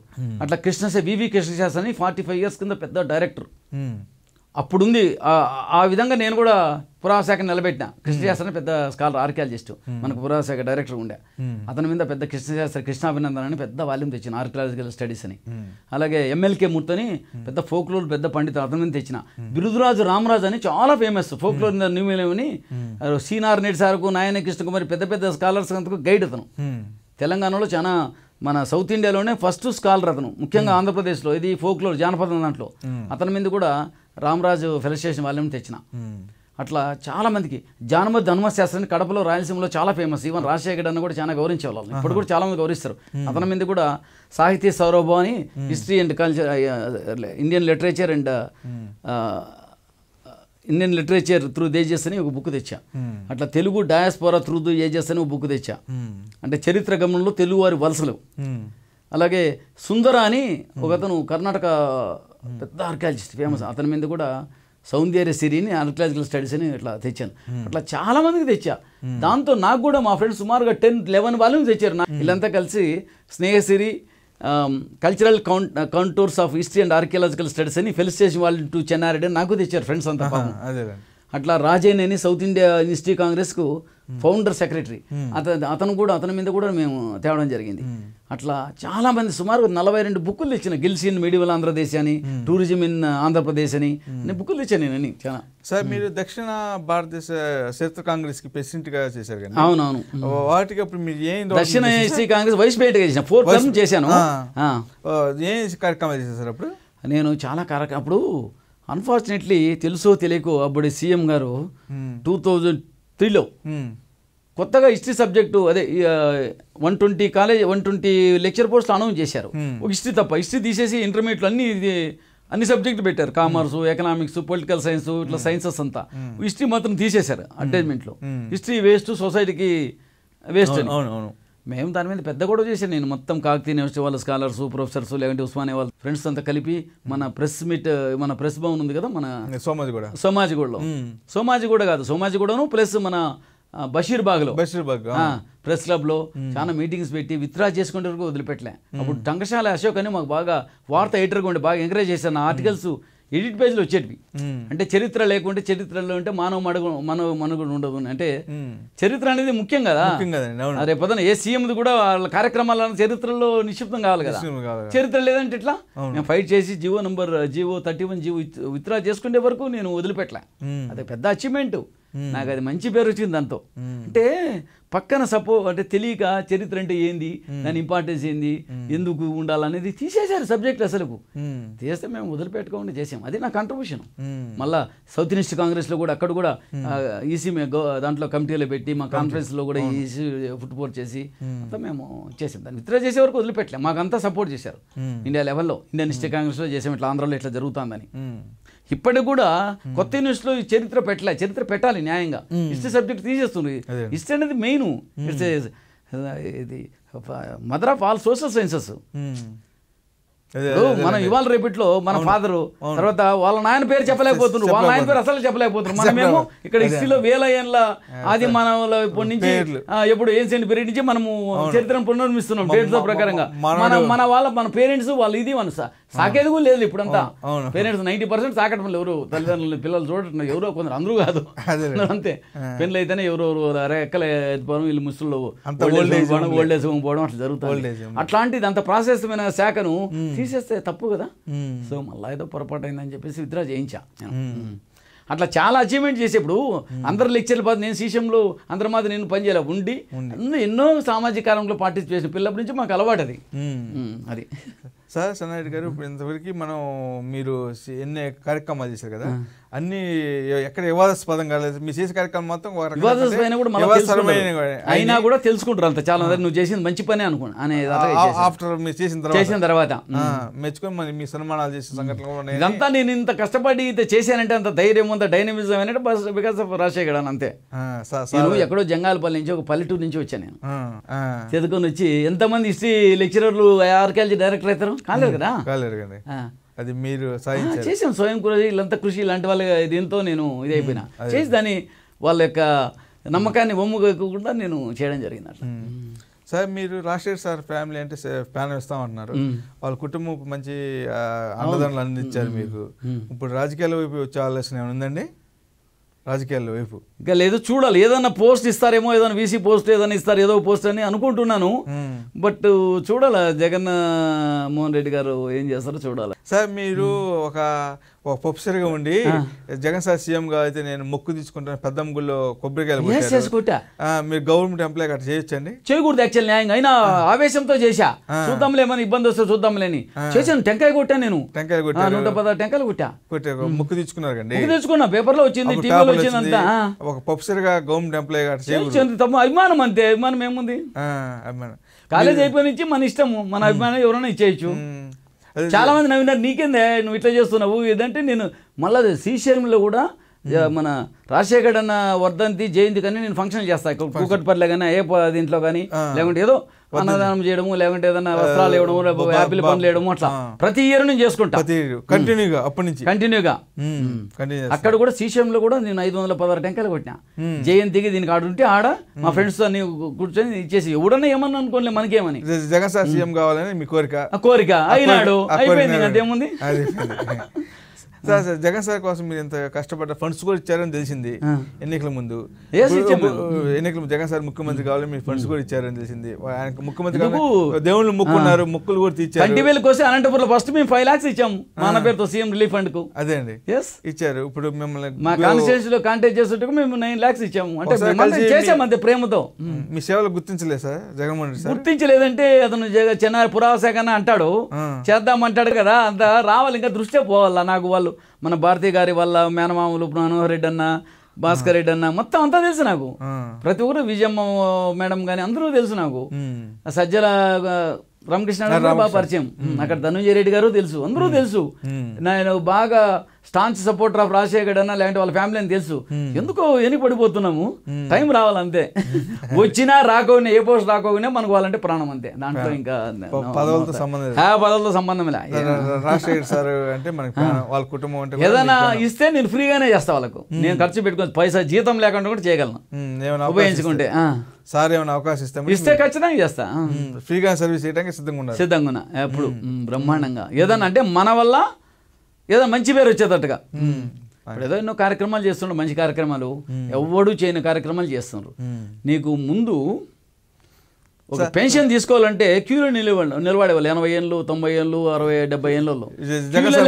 అట్లా కృష్ణ వివి కృష్ణశాస్త్రి అని ఫార్టీ ఫైవ్ ఇయర్స్ కింద పెద్ద డైరెక్టర్ అప్పుడుంది. ఆ విధంగా నేను కూడా పురాశాఖ నిలబెట్టిన. కృష్ణశాస్త్రి పెద్ద స్కాలర్ ఆర్కియాలజిస్ట్, మనకు పురాశాఖ డైరెక్టర్ ఉండే. అతని మీద పెద్ద కృష్ణశాస్త్రి కృష్ణాభినందన్ అని పెద్ద వాల్యూమ్ తెచ్చిన ఆర్కియాలజికల్ స్టడీస్ అని. అలాగే ఎమ్మెల్కే మూర్తని పెద్ద ఫోక్లోర్ పెద్ద పండితులు, అతని మీద తెచ్చిన. బిరుదురాజు రామరాజు అని చాలా ఫేమస్ ఫోక్లోర్ న్యూ మిలవని, సీనార్ నేటి సార్కు నాయన కృష్ణకుమారి పెద్ద పెద్ద స్కాలర్స్ అంతకు గైడ్. అతను తెలంగాణలో చాలా మన సౌత్ ఇండియాలోనే ఫస్ట్ స్కాలర్ అతను, ముఖ్యంగా ఆంధ్రప్రదేశ్లో. ఇది ఫోక్లోర్ జానపదం దాంట్లో. అతని మీద కూడా రామరాజు ఫెలిస్టేషన్ వాళ్ళని తెచ్చిన. అట్లా చాలామందికి జానపద ధర్మశాస్త్రాన్ని కడపలో రాయలసీమలో చాలా ఫేమస్. ఈవెన్ రాజశేఖర్ అని కూడా చాలా గౌరవించే వాళ్ళు, ఇప్పుడు కూడా చాలామంది గౌరవిస్తారు. అతని మీద కూడా సాహిత్య సౌరభం అని, history and culture, Indian literature and Indian literature through ages అని ఒక బుక్ తెచ్చా. అట్లా Telugu diaspora through the ages అని ఒక బుక్ తెచ్చా. అంటే చరిత్ర గమనంలో తెలుగువారి వలసలు. అలాగే సుందర అని ఒకతను, కర్ణాటక పెద్ద ఆర్కియాలజిస్ట్ ఫేమస్. అతని మీద కూడా సౌందర్య సిరిని ఆర్కియాలజికల్ స్టడీస్ అని ఇట్లా తెచ్చాను. అట్లా చాలా మందికి తెచ్చా. దాంతో నాకు కూడా మా ఫ్రెండ్స్ సుమారుగా టెన్ లెవెన్ వాళ్ళని తెచ్చారు. నా వీళ్ళంతా కలిసి Snehasiri cultural count contours of history and archaeological studies అని ఫెలిస్టేషన్ వాళ్ళు టు చెన్నారెడ్డి నాకు తెచ్చారు ఫ్రెండ్స్ అంతా. అట్లా రాజేన్ అని సౌత్ ఇండియా హిస్టరీ కాంగ్రెస్కు ఫౌండర్ సెక్రటరీ, అతను అతను కూడా అతని మీద కూడా మేము తేవడం జరిగింది. అట్లా చాలామంది సుమారు నలభై రెండు బుక్కులు ఇచ్చిన. గిల్స్ ఇన్ మిడివల్ ఆంధ్రదేశ్ అని, టూరిజం ఇన్ ఆంధ్రప్రదేశ్ అని బుక్కులు ఇచ్చాను నేను చాలా. సార్ మీరు దక్షిణ భారతదేశ చరిత్ర కాంగ్రెస్కి ప్రెసిడెంట్గా చేశారు కదా? అవునవును. వాటికి అప్పుడు మీరు ఏం దక్షిణ హిస్టరీ కాంగ్రెస్ వైస్ ప్రెసిడెంట్గా చేసిన ఫోర్ టర్మ్ చేశాను. ఏం కార్యక్రమాలు చేశారు సార్ అప్పుడు? నేను చాలా కార్యక్రమం అప్పుడు అన్ఫార్చునేట్లీ తెలుసో తెలియకో అప్పుడు సీఎం గారు టూ థౌజండ్ త్రీలో కొత్తగా హిస్టరీ సబ్జెక్టు అదే one twenty college one twenty lecture post announce చేశారు. ఒక హిస్టరీ తప్ప, హిస్టరీ తీసేసి ఇంటర్మీడియట్లు అన్ని అన్ని సబ్జెక్టులు పెట్టారు. కామర్సు, ఎకనామిక్స్, పొలిటికల్ సైన్స్, ఇట్లా సైన్సెస్ అంతా. హిస్టరీ మాత్రం తీసేశారు అడ్వర్టైజ్మెంట్లో. హిస్టరీ వేస్ట్, సొసైటీకి వేస్ట్. అవునవును. మేము దాని మీద పెద్ద గొడవ చేశాను నేను. మొత్తం కాకతీయ యూనివర్సిటీ వాళ్ళ స్కాలర్స్, ప్రొఫెసర్స్, లేదంటే ఉస్మానియా వాళ్ళ ఫ్రెండ్స్ అంతా కలిపి మన ప్రెస్ మీట్, మన ప్రెస్ భవన్ ఉంది కదా మన సోమాజిగూడ, సోమాజిగూడలో సోమాజిగూడ కాదు సోమాజిగూడను ప్లస్ మన బషీర్బాగ్లో బషీర్బాగ్ ప్రెస్ క్లబ్లో చాలా మీటింగ్స్ పెట్టి విత్డ్రా చేసుకునే వరకు వదిలిపెట్టలే. అప్పుడు టంకశాల అశోక్ అని మాకు బాగా వార్త ఎడిటర్గా ఉండి బాగా ఎంకరేజ్ చేశాను. ఆర్టికల్స్ ఎడిట్ పేజ్లు వచ్చేటివి. అంటే చరిత్ర లేకుంటే, చరిత్రలో అంటే మానవ మడుగు మనవ మనుగుడు ఉండదు. అంటే చరిత్ర అనేది ముఖ్యం కదా. రేపు పొద్దున ఏ సీఎంది కూడా వాళ్ళ కార్యక్రమాల చరిత్రలో నిక్షిప్తం కావాలి కదా. చరిత్ర లేదంటే ఇట్లా నేను ఫైట్ చేసి GO number GO thirty one GO withdraw చేసుకునే వరకు నేను వదిలిపెట్టలే. అది పెద్ద అచీవ్మెంట్, నాకు అది మంచి పేరు వచ్చింది దాంతో. అంటే పక్కన సపో అంటే తెలియక చరిత్ర అంటే ఏంది, దాని ఇంపార్టెన్స్ ఏంది, ఎందుకు ఉండాలనేది తీసేశారు సబ్జెక్ట్ అసలుకు. తీస్తే మేము వదిలిపెట్టుకోకుండా చేసాం. అది నా కాంట్రిబ్యూషన్. మళ్ళీ సౌత్ ఈస్ట్ కాంగ్రెస్లో కూడా అక్కడ కూడా ఈసీ మేము దాంట్లో కమిటీలో పెట్టి మా కాన్ఫరెన్స్లో కూడా ఈసీ ఫుట్బోర్ట్ చేసి అంతా మేము చేసాం. దాన్ని విత్డ్రా చేసే వరకు వదిలిపెట్టలేం. మాకంతా సపోర్ట్ చేశారు ఇండియా లెవెల్లో. ఇండియన్ హిస్టరీ కాంగ్రెస్లో చేసాం ఇట్లా, ఆంధ్రాలో ఇట్లా జరుగుతుందని. ఇప్పటికి కూడా కొత్త యూనివర్సిటీలో చరిత్ర పెట్టలే. చరిత్ర పెట్టాలి న్యాయంగా. హిస్టరీ సబ్జెక్ట్ తీసేస్తుంది. హిస్టరీ అనేది మెయిన్. ఇది mother of all social sciences. మనం ఇవాళ రేపట్లో మన ఫాదరు తర్వాత వాళ్ళ నాయన పేరు చెప్పలేకపోతున్నారు, వాళ్ళ నాయన పేరు అసలు చెప్పలేకపోతున్నారు. మనమేమో ఇక్కడ హిస్టరీలో వేల ఏళ్ళ ఆది మానవుల ఇప్పటి నుంచి ఎప్పుడు ఏన్షియంట్ పీరియడ్ నుంచి మనము చరిత్రను పునర్మిస్తున్నాం డేట్ల ప్రకారంగా. మన మన వాళ్ళ మన పేరెంట్స్ వాళ్ళు ఇది మన సాకేది కూడా లేదు ఇప్పుడంతా. పేరెంట్స్ నైంటీ పర్సెంట్ సాకటం లేదు. ఎవరు తల్లిదండ్రులు పిల్లలు చూడటం, ఎవరో కొందరు, అందరూ కాదు, అంతే. పెళ్ళి అయితేనే ఎవరెవరు ఎక్కలే పోవడం, వీళ్ళు ముసళ్ళు ఓల్డ్ ఏజ్ హోమ్ పోవడం అట్లా జరుగుతుంది. అట్లాంటిది అంత ప్రాసెస్ మీద శాఖను తీసేస్తే తప్పు కదా. సో మళ్ళీ ఏదో పొరపాటు అయిందని చెప్పేసి విత్డ్రా చేయించా. అట్లా చాలా అచీవ్మెంట్ చేసేప్పుడు అందరు లెక్చర్ల పాటు నేను సీసీఎంలో అందరి మాది నేను పనిచేయాలి ఉండి ఎన్నో సామాజిక కార్యంలో పార్టిసిపేషన్ పిల్లప్పటి నుంచి మాకు అలవాటు. అది అది సార్ సన్నారెడ్డి గారు ఇంతవరకు మనం మీరు ఎన్ని కార్యక్రమాలు చేశారు కదా అన్ని ఎక్కడ వివాదాస్పదం కాలేదు మీ చేసే కార్యక్రమం మొత్తం అయినా కూడా తెలుసుకుంటారు అంత చాలా నువ్వు చేసింది మంచి పని అనుకున్నాను ఆఫ్టర్ మీరు చేసిన తర్వాత చేసిన తర్వాత మెచ్చుకొని మీ సన్మానాలు చేసిన సంఘటనలు ఇదంతా నేను ఇంత కష్టపడి ఇంత చేశానంటే అంత ధైర్యం అంత డైనమిజం అనేది బికాస్ ఆఫ్ రాజశేఖర్ అని అంతే నువ్వు ఎక్కడో జంగాలపల్లి నుంచి ఒక పల్లెటూరు నుంచి వచ్చాను నేను చదువుకొని వచ్చి ఎంతమంది హిస్టరీ లెక్చరర్లు ఆర్కియాలజీ డైరెక్టర్ అవుతారు కాలేరు కదా కాలేరు కదా అది మీరు సాధించారు చేసాం స్వయం కృషి ఇలాంటి కృషి ఇలాంటి వాళ్ళ దీంతో నేను ఇదైపోయినా చేసి దాన్ని వాళ్ళ యొక్క నమ్మకాన్ని ఒమ్ముకోకుండా నేను చేయడం జరిగింది అట్లా సార్ మీరు రాజశేఖర్ సార్ ఫ్యామిలీ అంటే ఫ్యామిలీ ఇస్తాం అంటున్నారు వాళ్ళ కుటుంబం మంచి అండదండలు అందించారు మీకు ఇప్పుడు రాజకీయాల వైపు వచ్చే ఆలోచన ఏమైనా ఉందండి రాజకీయాల వైపు ఇంకా లేదు చూడాలి ఏదైనా పోస్ట్ ఇస్తారేమో ఏదైనా వీసీ పోస్ట్ ఏదైనా ఇస్తారు ఏదో పోస్ట్ అని అనుకుంటున్నాను బట్ చూడాలి జగన్ మోహన్ రెడ్డి గారు ఏం చేస్తారో చూడాలి సార్ మీరు ఒక ఒక ప్రొఫెసర్గా ఉండి జగన్ సార్ సీఎంగా అయితే నేను మొక్కు తీసుకుంటాను పెద్దంగుల్లో కొబ్బరికాయలు మీరు గవర్నమెంట్ ఎంప్లాయ్ అట్లా చేయొచ్చండి చేయకూడదు యాక్చువల్ న్యాయంగా అయినా ఆవేశంతో చేశా చూద్దాంలే ఏమైనా ఇబ్బంది వస్తే చూద్దాంలేని చేశాను టెంకాయ కొట్టా నేను టెంకాయ కొట్టా నూట పదహారు టెంకాయలు కొట్టా కొట్టారు మొక్కు తీసుకున్నారు కండి తెచ్చుకున్నా పేపర్లో వచ్చింది టీవీలో వచ్చిందంతా ఒక ప్రొఫెసర్ గా గవర్నమెంట్ ఎంప్లాయ్ తమ అభిమానం అంతే అభిమానం ఏముంది అభిమానం కాలేజ్ అయిపోయి నుంచి మన ఇష్టము మన అభిమానం ఎవరైనా ఇచ్చేయచ్చు చాలా మంది నవ్వినారు నీకేందే నువ్వు ఇట్లా చేస్తున్నావు ఏదంటే నేను మళ్ళా శ్రీశైలంలో కూడా మన రాజశేఖర్ అన్న వర్ధంతి జయంతి కానీ నేను ఫంక్షన్ చేస్తాను కూకట్పల్లిలో కానీ ఏ దీంట్లో కానీ లేకుంటే ఏదో అన్నదానం చేయడము లేకుంటే ఏదైనా వస్త్రాలు ఇవ్వడము యాపిల్ పండ్లు వేయడము అట్లా ప్రతి ఇయర్ నేను చేసుకుంటా కంటిన్యూగా అప్పటి నుంచి కంటిన్యూగా అక్కడ కూడా శ్రీశైలంలో కూడా నేను ఐదు వందల పదహారు టెంకాయలు కొట్టినా జయంతికి దీనికి ఆడుంటే ఆడ మా ఫ్రెండ్స్ తో కూర్చొని ఇచ్చేసి ఎవడన్నా ఏమన్నా అనుకోలే మనకేమని జగన్ సార్ సీఎం కావాలని మీ కోరిక కోరిక అయినాడు అయిపోయింది అదేముంది సార్ సార్ జగన్ సార్ కోసం మీరు ఇంత కష్టపడ్డ ఫండ్స్ కూడా ఇచ్చారని తెలిసింది ఎన్నికల ముందు ఎన్నికల జగన్ సార్ ముఖ్యమంత్రి కావాలి మీరు ఫండ్స్ కూడా ఇచ్చారని తెలిసింది ఆయనకు ముఖ్యమంత్రి దేవుళ్ళు ముక్కున్నారు ముక్కులు కూడా తీర్చారు రెండు వేల కోసం అనంతపురంలో ఫస్ట్ మేము ఫైవ్ లాక్స్ ఇచ్చాము మన పేరుతో సీఎం రిలీఫ్ ఫండ్ కు అదే అండి ఇచ్చారు ఇప్పుడు మిమ్మల్ని మా కాన్స్టిట్యూన్సీ లో కాంటాక్ట్ చేస్తుంటే మేము నైన్ లాక్స్ ఇచ్చాము అంటే చేసాము అంతే ప్రేమతో మీ సేవలు గుర్తించలేదు సార్ జగన్మోహన్ రెడ్డి సార్ గుర్తించలేదంటే అతను చిన్న పురావశాఖ అంటాడు చేద్దామంటాడు కదా అంత రావాలి ఇంకా దృష్ట్యా పోవాలా నాకు వాళ్ళు మన భారతీ గారి వాళ్ళ మేనమామలు మనోహర్ రెడ్డి అన్న భాస్కర్ రెడ్డి అన్న మొత్తం అంతా తెలుసు నాకు ప్రతి ఒక్కరు విజయమ్మ మేడం కానీ అందరూ తెలుసు నాకు సజ్జల రామకృష్ణ బాగా పరిచయం అక్కడ ధనుంజయ రెడ్డి గారు తెలుసు అందరూ తెలుసు నేను బాగా స్టాంచ్ సపోర్టర్ ఆఫ్ రాజశేఖర్ అన్న లేదంటే వాళ్ళ ఫ్యామిలీ అని తెలుసు ఎందుకో ఎన్ని పడిపోతున్నాము టైం రావాలంతే వచ్చినా రాకపోయినా ఏ పోస్ట్ రాకపోయినా మనకు వాళ్ళంటే ప్రాణం అంతే దాంట్లో ఇంకా పదవులతో సంబంధం పదవులతో సంబంధం ఇలా రాజశేఖర్ సార్ అంటే వాళ్ళ కుటుంబం అంటే ఏదైనా ఇస్తే నేను ఫ్రీగానే చేస్తా వాళ్ళకు నేను ఖర్చు పెట్టుకుని పైసా జీతం లేకుండా కూడా చేయగలను ఉపయోగించుకుంటే సార్ ఏమైనా అవకాశం ఇస్తాం ఇస్తే ఖచ్చితంగా చేస్తా ఫ్రీగా సర్వీస్ చేయడానికి సిద్ధంగా ఉన్నా సిద్ధంగా ఉన్నా ఎప్పుడు బ్రహ్మాండంగా ఏదన్నా అంటే మన వల్ల ఏదో మంచి పేరు వచ్చేటట్టుగా ఏదో ఎన్నో కార్యక్రమాలు చేస్తుండ్రు మంచి కార్యక్రమాలు ఎవడూ చేయని కార్యక్రమాలు చేస్తుండ్రు నీకు ముందు ఒక పెన్షన్ తీసుకోవాలంటే క్యూలో నిలవ నిలబడేవాళ్ళు ఎనభై ఏళ్ళు తొంభై ఏళ్ళు అరవై డెబ్బై ఏళ్ళలో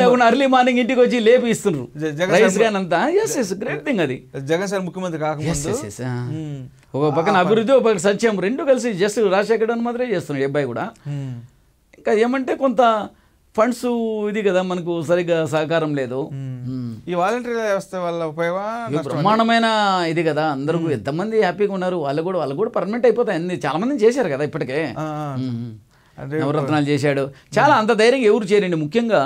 లేకుండా అర్లీ మార్నింగ్ ఇంటికి వచ్చి లేపి ఇస్తున్నారు రైస్ కానీ అంతా గ్రేట్ థింగ్ అది జగన్ సార్ ముఖ్యమంత్రి కాకపోతే ఒక పక్కన అభివృద్ధి ఒక పక్కన సత్యం రెండు కలిసి జస్ట్ రాజశేఖర్ అని మాత్రమే చేస్తున్నాడు ఈ అబ్బాయి కూడా ఇంకా ఏమంటే కొంత ఫండ్స్ ఇది కదా మనకు సరిగ్గా సహకారం లేదు ఈ వాలంటరీ వ్యవస్థ వల్ల ఉపయోగం బ్రహ్మాండమైన ఇది కదా అందరూ ఎంతమంది హ్యాపీగా ఉన్నారు వాళ్ళు కూడా వాళ్ళు కూడా పర్మనెంట్ అయిపోతాయి చాలా మంది చేశారు కదా ఇప్పటికే నవరత్నాలు చేశాడు చాలా అంత ధైర్యం ఎవరు చేయరండి ముఖ్యంగా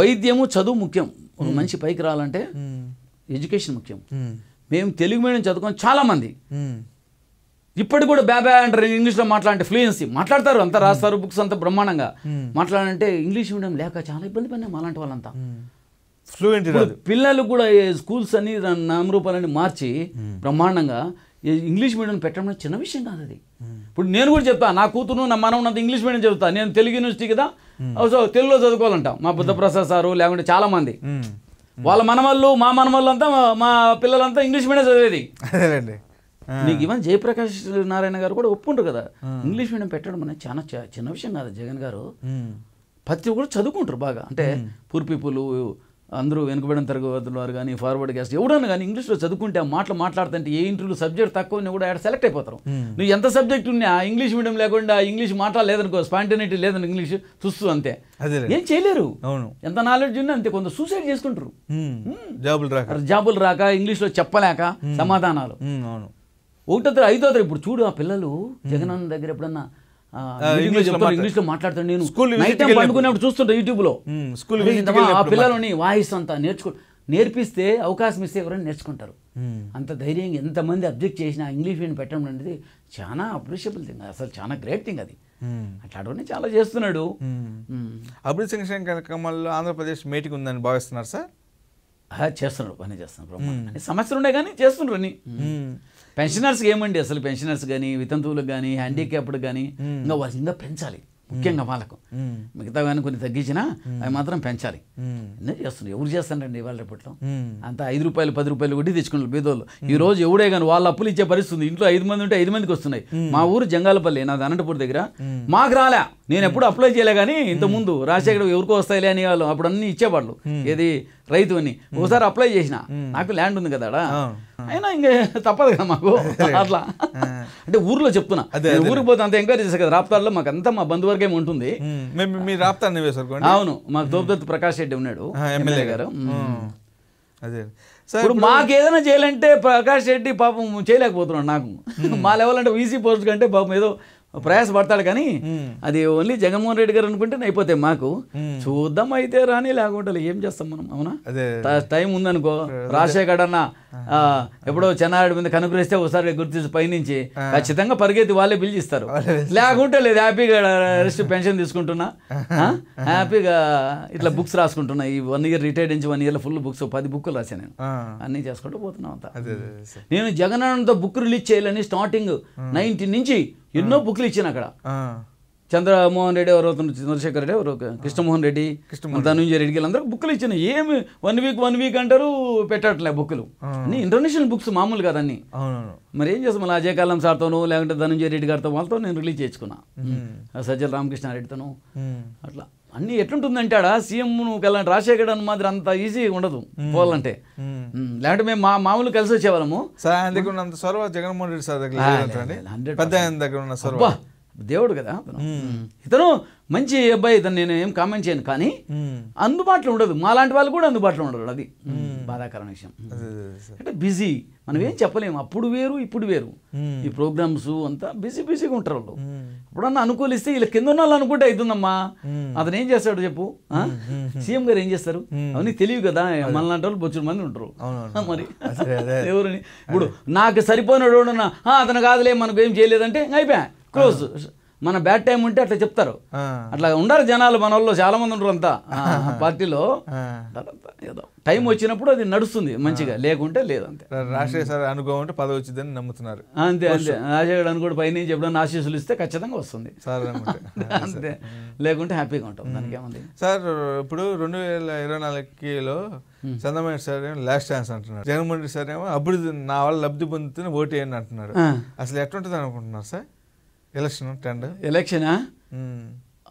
వైద్యము చదువు ముఖ్యం ఒక మనిషి పైకి రావాలంటే ఎడ్యుకేషన్ ముఖ్యం మేము తెలుగు మీడియం చదువుకొని చాలా మంది ఇప్పుడు కూడా బ్యాబా అంటారు ఇంగ్లీష్లో మాట్లాడంటే ఫ్లూయెన్సీ మాట్లాడతారు అంతా రాస్తారు బుక్స్ అంతా బ్రహ్మాండంగా మాట్లాడాలంటే ఇంగ్లీష్ మీడియం లేక చాలా ఇబ్బంది పడినాం అలాంటి వాళ్ళంతా ఫ్లూయెంట్ పిల్లలు కూడా స్కూల్స్ అన్ని నామరూపాలని మార్చి బ్రహ్మాండంగా ఇంగ్లీష్ మీడియం పెట్టడం చిన్న విషయం కాదు అది ఇప్పుడు నేను కూడా చెప్తాను నా కూతురు నా మనవునంత ఇంగ్లీష్ మీడియం చెప్తాను నేను తెలుగు యూనివర్సిటీ కదా సో తెలుగులో చదువుకోవాలంట మా బుద్ధప్రసాద్ సారు లేకుంటే చాలామంది వాళ్ళ మనవాళ్ళు మా మనవాళ్ళు అంతా మా పిల్లలంతా ఇంగ్లీష్ మీడియం చదివేది నీకు ఈవెన్ జయప్రకాష్ నారాయణ గారు కూడా ఒప్పుకుంటారు కదా ఇంగ్లీష్ మీడియం పెట్టడం అనేది చాలా చిన్న విషయం కాదు జగన్ గారు ప్రతి ఒక్కరు చదువుకుంటారు బాగా అంటే పూర్ పీపుల్ అందరూ వెనుకబడిన తరగతుల వారు కానీ ఫార్వర్డ్ క్యాస్ట్ ఎవడన్నా కానీ ఇంగ్లీష్లో చదువుకుంటే ఆ మాటలు మాట్లాడుతుంటే ఏ ఇంటర్వ్యూలో సబ్జెక్ట్ తక్కువని కూడా ఆడ సెలెక్ట్ అయిపోతారు. నువ్వు ఎంత సబ్జెక్ట్ ఉన్నా ఇంగ్లీష్ మీడియం లేకుండా ఇంగ్లీష్ మాట్లాడలేదనుకో, స్పాంటనిటీ లేదని ఇంగ్లీష్ చూస్తూ అంతే ఏం చేయలేరు. ఎంత నాలెడ్జ్ ఉన్నా అంతే కొంత సూసైడ్ చేసుకుంటారు జాబులు రాక ఇంగ్లీష్లో చెప్పలేక సమాధానాలు. ఒకటో తర ఐదో తర ఇప్పుడు చూడు ఆ పిల్లలు జగనన్న దగ్గర ఎప్పుడన్నా ఇంగ్లీష్ లో మాట్లాడుతాను నేను నైట్ టైం పండుకునేప్పుడు చూస్తుంటా యూట్యూబ్ లో ఆ పిల్లలని వాయిస్ అంతా నేర్చుకో నేర్పిస్తే అవకాశం ఇస్తే ఎవరైనా నేర్చుకుంటారు. అంత ధైర్యంగా ఎంతమంది అబ్జెక్ట్ చేసినా ఇంగ్లీష్ మీడియం పెట్టడం అనేది చాలా అప్రిషియబుల్ థింగ్, అసలు చాలా గ్రేట్ థింగ్ అది. అట్లాడవన్నీ చాలా చేస్తున్నాడు. అభివృద్ధి సంక్షేమ కార్యక్రమాల్లో ఆంధ్రప్రదేశ్ మేటికి ఉందని భావిస్తున్నారు సార్? చేస్తున్నారు పని చేస్తున్నారు సమస్యలు ఉన్నాయి కానీ చేస్తున్నారు అని. పెన్షనర్స్కి ఏమండి అసలు పెన్షనర్స్ కానీ వితంతువులకు కానీ హ్యాండిక్యాప్డ్ కానీ ఇంకా వాళ్ళు ఇంకా పెంచాలి, ముఖ్యంగా వాళ్ళకు. మిగతా కానీ కొన్ని తగ్గించినా అవి మాత్రం పెంచాలి. ఎన్నో చేస్తున్నారు, ఎవరు చేస్తారండి ఇవాళ రేపట్లో? అంత ఐదు రూపాయలు పది రూపాయలు వడ్డీ తెచ్చుకున్నారు బీదోళ్ళు. ఈ రోజు ఎవడే కానీ వాళ్ళు అప్పులు ఇచ్చే పరిస్థితుంది. ఇంట్లో ఐదు మంది ఉంటే ఐదు మందికి వస్తున్నాయి. మా ఊరు జంగాలపల్లి, నాది అనంతపూర్ దగ్గర. మాకు రాలే, నేను ఎప్పుడు అప్లై చేయలే కానీ ఇంతకుముందు రాజశేఖర్ ఎవరికో వస్తాయిలే అని వాళ్ళు అప్పుడు అన్నీ ఇచ్చేవాళ్ళు. ఏది రైతు అని ఒకసారి అప్లై చేసిన, నాకు ల్యాండ్ ఉంది కదా అయినా ఇంక తప్పదు కదా మాకు అట్లా. అంటే ఊర్లో చెప్తున్నా, ఊరికి పోతే అంత ఎంక్వైరీ చేశారు కదా రాప్తార్లో, మాకు అంతా మా బంధువర్గే ఉంటుంది. అవును, మాకు తోపుదత్తు ప్రకాష్ రెడ్డి ఉన్నాడు ఎమ్మెల్యే గారు. అదే ఇప్పుడు మాకు ఏదైనా చేయాలంటే ప్రకాష్ రెడ్డి పాపం చేయలేకపోతున్నాడు. నాకు మా లెవెల్ అంటే ఈసీ పోస్ట్ కంటే పాపం ఏదో ప్రయాసపడతాడు కానీ అది ఓన్లీ జగన్మోహన్ రెడ్డి గారు అనుకుంటే అయిపోతాయి. మాకు చూద్దాం, అయితే రాని లేకుండా ఏం చేస్తాం మనం. అవునా, టైం ఉందనుకో రాజశేఖర్ అన్న ఎప్పుడో చెన్నారెడ్డి మీద కనుకరిస్తే ఒకసారి గుర్తించి పైనుంచి ఖచ్చితంగా పరిగెత్తి వాళ్ళే పిలిచిస్తారు. లేకుంటే లేదు, హ్యాపీగా రెస్ట్ పెన్షన్ తీసుకుంటున్నా, హ్యాపీగా ఇట్లా బుక్స్ రాసుకుంటున్నా. ఈ వన్ ఇయర్ రిటైర్డ్ నుంచి వన్ ఇయర్లో ఫుల్ బుక్స్ పది బుక్లు రాశాను నేను, అన్నీ చేసుకుంటూ పోతున్నాం అంతా. నేను జగన్ అన్నతో బుక్ రిలీజ్ చేయాలని స్టార్టింగ్ నైన్టీ నుంచి ఎన్నో బుక్లు ఇచ్చాను అక్కడ. చంద్రమోహన్ రెడ్డి ఎవరు, చంద్రశేఖర్ రెడ్డి ఎవరు, కృష్ణమోహన్ రెడ్డి, ధనుంజయ రెడ్డి వీళ్ళందరూ బుక్లు ఇచ్చాను. ఏమి వన్ వీక్ వన్ వీక్ అంటారు, పెట్టట్లే బుక్లు. అన్ని ఇంటర్నేషనల్ బుక్స్ మామూలు కాదన్నీ. మరి ఏం చేస్తాం, మళ్ళీ అజయ్ కాలం సార్తోనూ లేకుంటే ధనుంజయ రెడ్డి గారితో వాళ్ళతో నేను రిలీజ్ చేసుకున్నా, సజ్జల రామకృష్ణారెడ్డితోనూ. అట్లా అన్నీ ఎట్లుంటుందంటే ఆడ సీఎం కళ్ళంటే రాజశేఖర్ అని మాదిరి అంత ఈజీ ఉండదు పోవాలంటే. లేదంటే మేము మా మామూలు కలిసి వచ్చేవాళ్ళము. జగన్మోహన్ రెడ్డి సార్ దేవుడు కదా ఇతను, మంచి అబ్బాయి ఇతను, నేను ఏం కామెంట్ చేయను. కానీ అందుబాటులో ఉండదు, మా లాంటి వాళ్ళు కూడా అందుబాటులో ఉండరు. అది బాధాకరణ విషయం. అంటే బిజీ, మనం ఏం చెప్పలేము. అప్పుడు వేరు ఇప్పుడు వేరు, ఈ ప్రోగ్రామ్స్ అంతా బిజీ బిజీగా ఉంటారు వాళ్ళు. ఎప్పుడన్నా అనుకూలిస్తే ఇలా కింద ఉన్న వాళ్ళు అనుకుంటే అవుతుందమ్మా. అతను ఏం చేస్తాడు చెప్పు? సీఎం గారు ఏం చేస్తారు అవన్నీ తెలియదు కదా. మన లాంటి వాళ్ళు బొచ్చుడు మంది ఉంటారు మరి. ఎవరిని ఇప్పుడు నాకు సరిపోయిన అతను కాదులే మనకు ఏం చేయలేదంటే అయిపోయా క్లోజ్. మన బ్యాడ్ టైం ఉంటే అట్లా చెప్తారు. అట్లా ఉండరు జనాలు, మన వాళ్ళు చాలా మంది ఉండరు అంతా పార్టీలో. ఏదో టైం వచ్చినప్పుడు అది నడుస్తుంది మంచిగా, లేకుంటే లేదు అంతే. రాజశేఖర్ అనుభవం అంటే పదవి వచ్చిందని నమ్ముతున్నారు అంతే. అంతే, రాజశేఖర్ అనుకోడు పైన చెప్పడానికి ఆశీస్సులు ఇస్తే ఖచ్చితంగా వస్తుంది అంతే, లేకుంటే హ్యాపీగా ఉంటాం. దానికి ఏముంది సార్, ఇప్పుడు రెండు వేల ఇరవై నాలుగులో చంద్రబాబు సార్ ఏమో లాస్ట్ ఛాన్స్ అంటున్నారు, జగన్మోహన్ రెడ్డి సార్ ఏమో అభివృద్ధి నా వల్ల లబ్ధి పొందుతున్న ఓటు వేయండి అంటున్నారు. అసలు ఎట్లుంటుంది అనుకుంటున్నారు సార్ ఎలక్షన్ టెండ్? ఎలక్షనా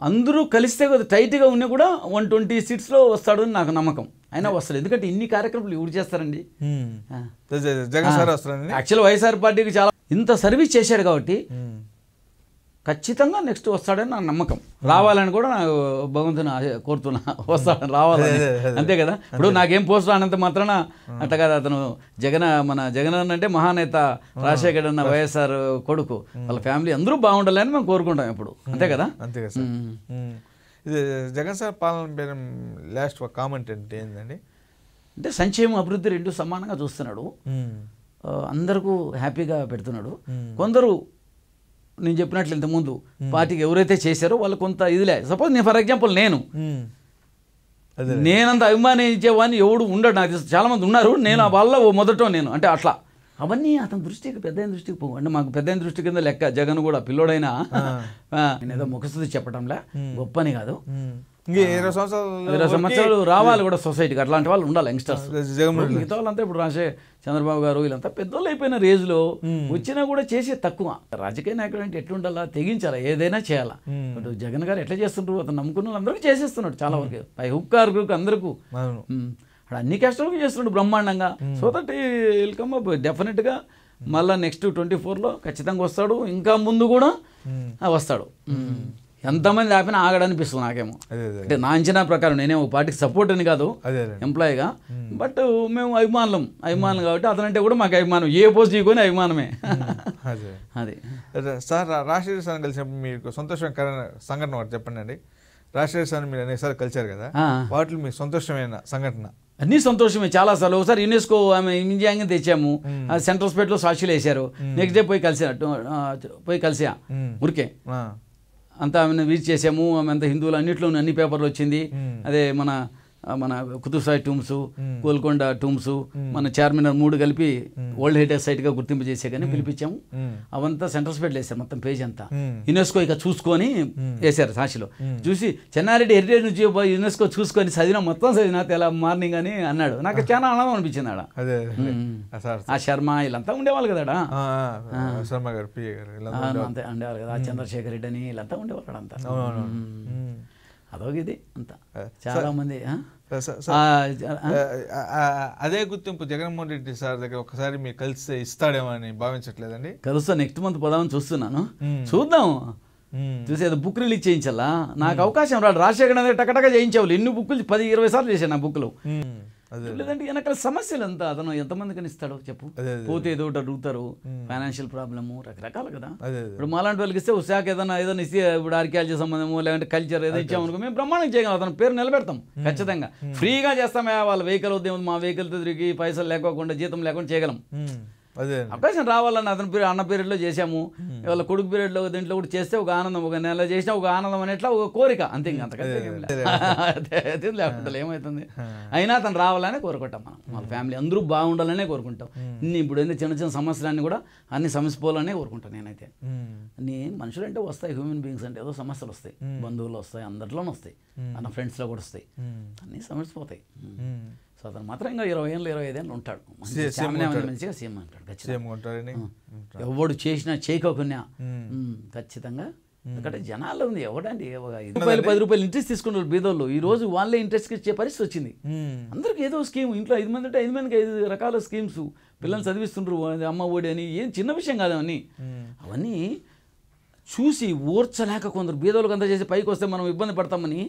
అందరూ కలిస్తే టైట్గా ఉన్నా కూడా వన్ ట్వంటీ సీట్స్లో వస్తాడు అని నాకు నమ్మకం. అయినా వస్తాడు, ఎందుకంటే ఇన్ని కార్యక్రమాలు ఎవరు చేస్తారండి? జగన్ సార్ వస్తారండి. యాక్చువల్ వైఎస్ఆర్ పార్టీకి చాలా ఇంత సర్వీస్ చేశాడు కాబట్టి ఖచ్చితంగా నెక్స్ట్ వస్తాడని నా నమ్మకం. రావాలని కూడా నాకు భగవంతుని కోరుతున్నా, వస్తాడని రావాలని అంతే కదా. ఇప్పుడు నాకేం పోస్ట్ రానంత మాత్రాన అట్ట కదా. అతను జగన్ మన జగన్ అంటే మహానేత, రాజశేఖర్ అన్న వైఎస్ఆర్ కొడుకు, వాళ్ళ ఫ్యామిలీ అందరూ బాగుండాలని మేము కోరుకుంటాం ఇప్పుడు, అంతే కదా. అంతే కదా సార్. ఇది జగన్ సార్ పాలన పేరు లాస్ట్ ఒక కామెంట్ అంటే ఏంటండి అంటే సంక్షేమం అభివృద్ధి రెండు సమానంగా చూస్తున్నాడు, అందరికీ హ్యాపీగా పెడుతున్నాడు. కొందరు నేను చెప్పినట్లు ఇంతకుముందు పార్టీకి ఎవరైతే చేశారో వాళ్ళు కొంత ఇదిలే. సపోజ్ నేను ఫర్ ఎగ్జాంపుల్ నేను నేనంత అభిమానించేవాడిని ఎవడు ఉండడు నాకు తెలుసు. చాలామంది ఉన్నారు, నేను వాళ్ళ మొదట నేను అంటే అట్లా. అవన్నీ అతని దృష్టికి పెద్ద దృష్టికి పోవు అంటే మాకు పెద్ద దృష్టి కింద లెక్క. జగన్ కూడా పిల్లోడైనా నేనేదో ముఖస్థుతి చెప్పడంలా గొప్పని కాదు. ఇరవై సంవత్సరాలు ఇరవై సంవత్సరాలు రావాలి కూడా సొసైటీకి, అట్లాంటి వాళ్ళు ఉండాలి యంగ్స్టర్స్. మిగతా వాళ్ళంతా ఇప్పుడు రాసే చంద్రబాబు గారు వీళ్ళంతా పెద్దోళ్ళు అయిపోయిన రేజ్లో వచ్చినా కూడా చేసే తక్కువ. రాజకీయ నాయకుడు అంటే ఎట్లుండాలా, తెగించాలా, ఏదైనా చేయాలా. ఇప్పుడు జగన్ గారు ఎట్లా చేస్తుంటారు, అతను నమ్ముకున్న వాళ్ళందరికీ చేసేస్తున్నాడు చాలా వరకు. పై హుక్కారు అందరికీ అన్ని క్యాస్టర్లకు చేస్తున్నాడు బ్రహ్మాండంగా. So that will come up definite గా. మళ్ళీ నెక్స్ట్ ట్వంటీ ఫోర్ లో ఖచ్చితంగా వస్తాడు, ఇంకా ముందు కూడా వస్తాడు. ఎంతమంది ఆపినా ఆగడనిపిస్తుంది నాకేమో. అంటే నా అంచనా ప్రకారం, నేనే ఒక పార్టీకి సపోర్ట్ అని కాదు ఎంప్లాయీగా, బట్ మేము అభిమానులం, అభిమానులు కాబట్టి అతనంటే కూడా మాకు అభిమానం. ఏ పోస్ట్ చేయకొని అభిమానమే. అదే అదే సార్, రాజశేఖర్ సార్ కలిసినప్పుడు మీకు సంతోషం సంఘటన ఒకటి చెప్పండి అండి. రాజశేఖర్ సార్ మీరు అనేకసారి కలిసారు కదా, వాటిలో మీకు సంతోషమైన సంఘటన? అన్నీ సంతోషమే, చాలా సార్లు. ఒకసారి యునెస్కో ఆమె ఇంజనీరింగ్ తెచ్చాము, సెంట్రల్ స్పేట్ లో సాక్షులు వేసారు. నెక్స్ట్ డే పోయి కలిసా, పోయి కలిసా ఊరికే. అంతా ఆమెను విజిట్ చేసాము. ఆమె అంతా హిందువులు అన్నింటిలోనూ అన్ని పేపర్లు వచ్చింది. అదే మన మన కుతుబ్సాయి టూమ్స్, గోల్కొండ టూమ్స్, మన చార్మినార్ మూడు కలిపి వరల్డ్ హెరిటేజ్ సైట్గా గుర్తింపు చేసే కానీ పిలిపించాము. అవంతా సెంట్రల్ స్పేట్లో వేసారు, మొత్తం పేజ్ అంతా యునెస్కో ఇక చూసుకొని వేసారు. సాక్షిలో చూసి చెన్నారెడ్డి హెరిటేజ్ నుంచి యునెస్కో చూసుకొని చదివినా, మొత్తం చదివినా తెల మార్నింగ్ అని అన్నాడు. నాకు చాలా ఆనందం అనిపించింది. ఆడ ఆ శర్మ వీళ్ళంతా ఉండేవాళ్ళు కదా, అంతే ఉండేవాళ్ళు కదా, చంద్రశేఖర్ రెడ్డి అని వీళ్ళంతా ఉండేవాళ్ళు. అంతా అదొక ఇది అంత చాలా మంది. అదే గుర్తింపు జగన్మోహన్ రెడ్డి సార్ దగ్గర ఒకసారి మీరు కలిసి ఇస్తాడేమో అని భావించట్లేదండి? కలుస్తా, నెక్స్ట్ మంత్ పదామని చూస్తున్నాను. చూద్దాం, చూసి అది బుక్ రిలీజ్ చేయించాలా. నాకు అవకాశం రాడు. రాజశేఖర్ అనేది టకటగా చేయించేవాళ్ళు. ఎన్ని బుక్లు, పది ఇరవై సార్లు చేశాను ఆ బుక్లు. లేదంటే వెనకాల సమస్యలు అంతా, అతను ఎంతమందికి ఇస్తాడో చెప్పు. పోతే ఏదో ఒకటి అడుగుతారు, ఫైనాన్షియల్ ప్రాబ్లము రకరకాల కదా. ఇప్పుడు మాలాంటి వాళ్ళకి ఇస్తే ఉత్సాహ ఏదైనా ఏదైనా ఇస్తే, ఇప్పుడు ఆర్కియాలజీ సంబంధము లేదంటే కల్చర్ ఏదో ఇచ్చామనుకో, మేము బ్రహ్మాండం చేయగలం. అతని పేరు నిలబెడతాం ఖచ్చితంగా. ఫ్రీగా చేస్తామే, వాళ్ళ వెహికల్ వద్దేమో, మా వెహికల్తో తిరిగి పైసలు లేకోకుండా, జీతం లేకుండా చేయగలం. అదే అవకాశం రావాలని అతని పీరియడ్, అన్న పీరియడ్లో చేసాము. వాళ్ళ కొడుకు పీరియడ్లో దీంట్లో కూడా చేస్తే ఒక ఆనందం, ఒక నెల చేసినా ఒక ఆనందం అనేట్లా ఒక కోరిక, అంతే. ఇంకా అంతకంటే లేకుండా ఏమవుతుంది. అయినా అతను రావాలనే కోరుకుంటాం మనం. వాళ్ళ ఫ్యామిలీ అందరూ బాగుండాలనే కోరుకుంటాం. ఇప్పుడు ఏంటో చిన్న చిన్న సమస్యలన్నీ కూడా అన్ని సమస్య పోవాలనే కోరుకుంటాను నేనైతే. అన్ని మనుషులు అంటే వస్తాయి, హ్యూమన్ బీయింగ్స్ అంటే ఏదో సమస్యలు వస్తాయి, బంధువులు వస్తాయి, అందరిలోనే వస్తాయి, అన్న ఫ్రెండ్స్లో కూడా వస్తాయి, అన్ని సమస్యలు పోతాయి. సో అతను మాత్రం ఇంకా ఇరవై ఏళ్ళు ఇరవై ఐదు ఏళ్ళు ఉంటాడు మంచిగా. సీఎం అంటాడు ఖచ్చితంగా. ఎవడు చేసినా చేయకోకుండా ఖచ్చితంగా. ఎందుకంటే జనాల్లో ఉంది ఎవడండి, ఐదు రూపాయలు పది రూపాయలు ఇంట్రెస్ట్ తీసుకున్నారు బీదోళ్ళు. ఈ రోజు వాళ్ళే ఇంట్రెస్ట్ ఇచ్చే పరిస్థితి వచ్చింది. అందరికి ఏదో స్కీమ్, ఇంట్లో ఐదు మంది ఉంటే ఐదు మందికి ఐదు రకాల స్కీమ్స్, పిల్లల్ని చదివిస్తుండ్రు, అమ్మ ఒడి అని. ఏం చిన్న విషయం కాదు అవన్నీ. అవన్నీ చూసి ఓర్చలేక కొందరు బీదోళ్ళకి అంతా చేసి పైకి వస్తే మనం ఇబ్బంది పడతామని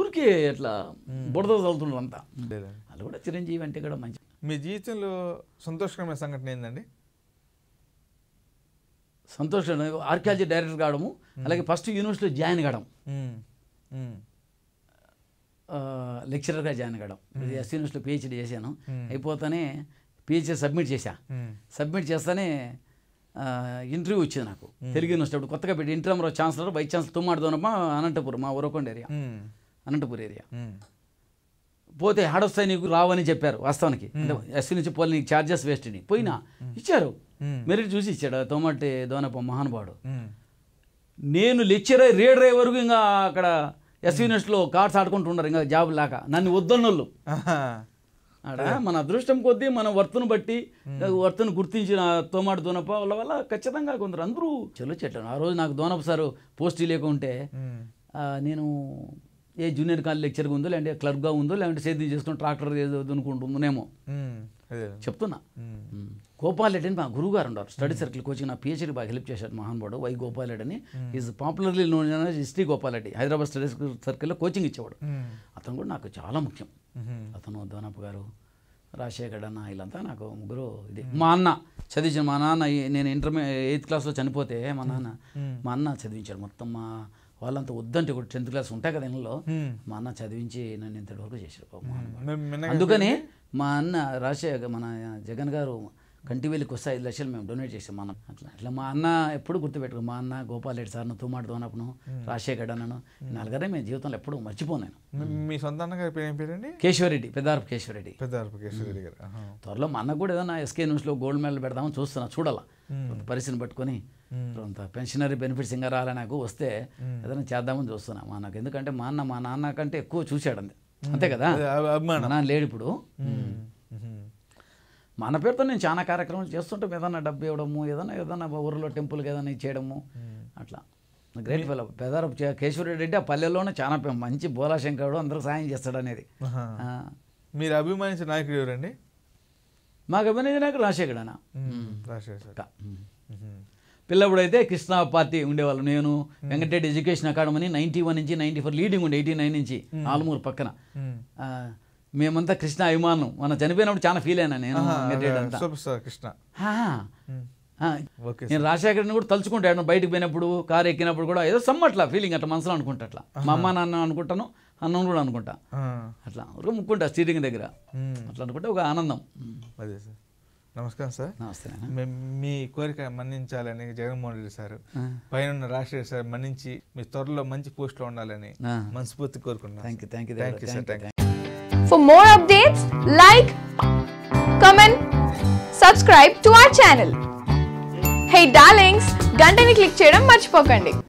ఊరికే అట్లా బుడద చదువుతుండ్రు అంతా. అది కూడా చిరంజీవి అంటే కూడా మంచి. మీ జీవితంలో సంతోషకరమైన సంఘటన ఏంటండి? సంతోషం ఆర్కియాలజీ డైరెక్టర్ కావడము, అలాగే ఫస్ట్ యూనివర్సిటీలో జాయిన్ కావడం, లెక్చరర్గా జాయిన్ కావడం. ఎస్ యూనివర్సిటీలో పిహెచ్డీ చేశాను. అయిపోతానే పిహెచ్డీ సబ్మిట్ చేశా. సబ్మిట్ చేస్తానే ఇంటర్వ్యూ వచ్చింది నాకు తెలుగు యూనివర్సిటీ. అప్పుడు కొత్తగా పెట్టి ఇంటర్మ్లో ఛాన్సలర్, వైస్ ఛాన్సలర్ తుమ్మాడుతోనమ్మ, అనంతపూర్, మా ఉరకొండ ఏరియా, అనంతపూర్ ఏరియా. పోతే ఆడొస్తాయి నీకు, రావని చెప్పారు. వాస్తవానికి ఎస్సీ నుంచి పోలే, నీకు ఛార్జెస్ వేస్ట్ అని పోయినా ఇచ్చారు. మెరిట్ చూసి ఇచ్చాడు తోమటి దోనప్ప మహానుభావుడు. నేను లెక్చర్ అయ్యి రేడ్ రే వరకు ఇంకా అక్కడ ఎస్సీ యూనివర్సిటీలో కార్డ్స్ ఆడుకుంటున్నారు ఇంకా జాబ్ లేక. నన్ను వద్దన్నోళ్ళు. అక్కడ మన అదృష్టం కొద్దీ, మన వర్తను బట్టి, వర్తను గుర్తించిన తోమాటి దోనప్ప వాళ్ళ వల్ల ఖచ్చితంగా కొందరు అందరూ చెల్లొచ్చేటాను. ఆ రోజు నాకు దోనప్ప సారు పోస్ట్ లేకుంటే నేను ఏ జూనియర్ కాలేజ్ లెక్చర్గా ఉందో, లేదంటే క్లర్క్గా ఉందో, లేదంటే సేద్యం చేసుకుని ట్రాక్టర్ దునుకుంటుందనేమో చెప్తున్నా. గోపాల్ రెడ్డి అని మా గురువు గారు ఉన్నారు స్టడీ సర్కిల్ కోచింగ్. నా పిహెచ్డీ బాగా హెల్ప్ చేశారు మహానుభావుడు వై గోపాల్ రెడ్డి అని. Is popularly known as ST Gopal Reddy. Hyderabad study సర్కిల్లో కోచింగ్ ఇచ్చేవాడు. అతను కూడా నాకు చాలా ముఖ్యం. అతను, దోనప్ప గారు, రాజశేఖర్ అన్న, వీళ్ళంతా నాకు ముగ్గురు ఇది. మా అన్న చదివించిన, మా నాన్న నేను ఇంటర్మీడియట్ ఎయిత్ క్లాస్లో చనిపోతే మా నాన్న మా అన్న చదివించాడు మొత్తం. మా వాళ్ళంతా వద్దంటే కూడా టెన్త్ క్లాస్ ఉంటాయి కదా ఇళ్ళలో, మా అన్న చదివించి నన్ను ఇంతటి వరకు చేశారు. అందుకని మా అన్న రాజశేఖర్, మన జగన్ గారు కంటి వేలికి వస్తే ఐదు లక్షలు మేము డొనేట్ చేసాం మా అన్న. అట్లా అట్లా మా అన్న ఎప్పుడు గుర్తుపెట్టుకో. మా అన్న, గోపాల్ రెడ్డి సార్ను, తోమాటి దోనప్పను, రాజశేఖర్ అన్నను, నాలుగరే మేము జీవితంలో ఎప్పుడు మర్చిపోను. మీ సొంత అన్నగారి పేరు ఏం పేరండి? కేశవరెడ్డి, పెద్దారపు కేశవరెడ్డి. పెద్దారపు కేశవరెడ్డి గారు త్వరలో మా అన్న కూడా ఏదైనా ఎస్కే న్యూస్లో గోల్డ్ మెడల్ పెడదామని చూస్తున్నా. చూడాలా పరిస్థితిని పట్టుకొని. అంత పెన్షనరీ బెనిఫిట్స్ ఇంకా రాలే నాకు, వస్తే ఏదైనా చేద్దామని చూస్తున్నా మా అన్నకు. ఎందుకంటే మా అన్న మా నాన్న కంటే ఎక్కువ చూశాడు, అంతే కదా. నాన్న లేడు ఇప్పుడు. మా అన్న పేరుతో నేను చాలా కార్యక్రమాలు చేస్తుంటాం. ఏదైనా డబ్బు ఇవ్వడము, ఏదైనా ఏదైనా ఊరిలో టెంపుల్కి ఏదైనా ఇచ్చేయడము, అట్లా గ్రేట్ ఫెలో పెదారపు కేశవరెడ్డి. ఆ పల్లెల్లోనే చాలా మంచి బోలా శంకరుడు, అందరికి సాయం చేస్తాడు అనేది. మీరు అభిమానించిన నాయకుడు ఎవరండి? మాకు అభిమానించిన నాయకుడు రాజశేఖర్ అన్న. రాజశేఖర్ పిల్లప్పుడైతే కృష్ణా పార్టీ ఉండేవాళ్ళు. నేను Venkatareddy education academy ninety one నుంచి నైన్టీ ఫోర్ లీడింగ్ ఉండే ఎయిటీ నైన్ నుంచి ఆలమూరు పక్కన. మేమంతా కృష్ణ అభిమానం. మనం చనిపోయినప్పుడు చాలా ఫీల్ అయినా నేను కృష్ణ. నేను రాజశేఖర్ని కూడా తలుచుకుంటాను. బయటకు పోయినప్పుడు కారు ఎక్కినప్పుడు కూడా ఏదో సమ్ అట్లా ఫీలింగ్ అట్లా మనసులో అనుకుంటా. అట్లా మా అమ్మ నాన్న అనుకుంటాను, అన్నం కూడా అనుకుంటా, అట్లా ముక్కుంటా స్టీరింగ్ దగ్గర అట్లా అనుకుంటే ఒక ఆనందం. అదే సార్. నమస్కారం సార్. నమస్తే. మీ కోరిక మన్నించాలని జగన్మోహన్ రెడ్డి సార్ పైన రాజశేఖర్ సార్ మన్నించి మీ త్వరలో మంచి పోస్ట్లో ఉండాలని మనస్ఫూర్తి కోరుకున్నాను. For more updates, like, comment, subscribe to our channel. Hey darlings, గంటని క్లిక్ చేయడం మర్చిపోకండి.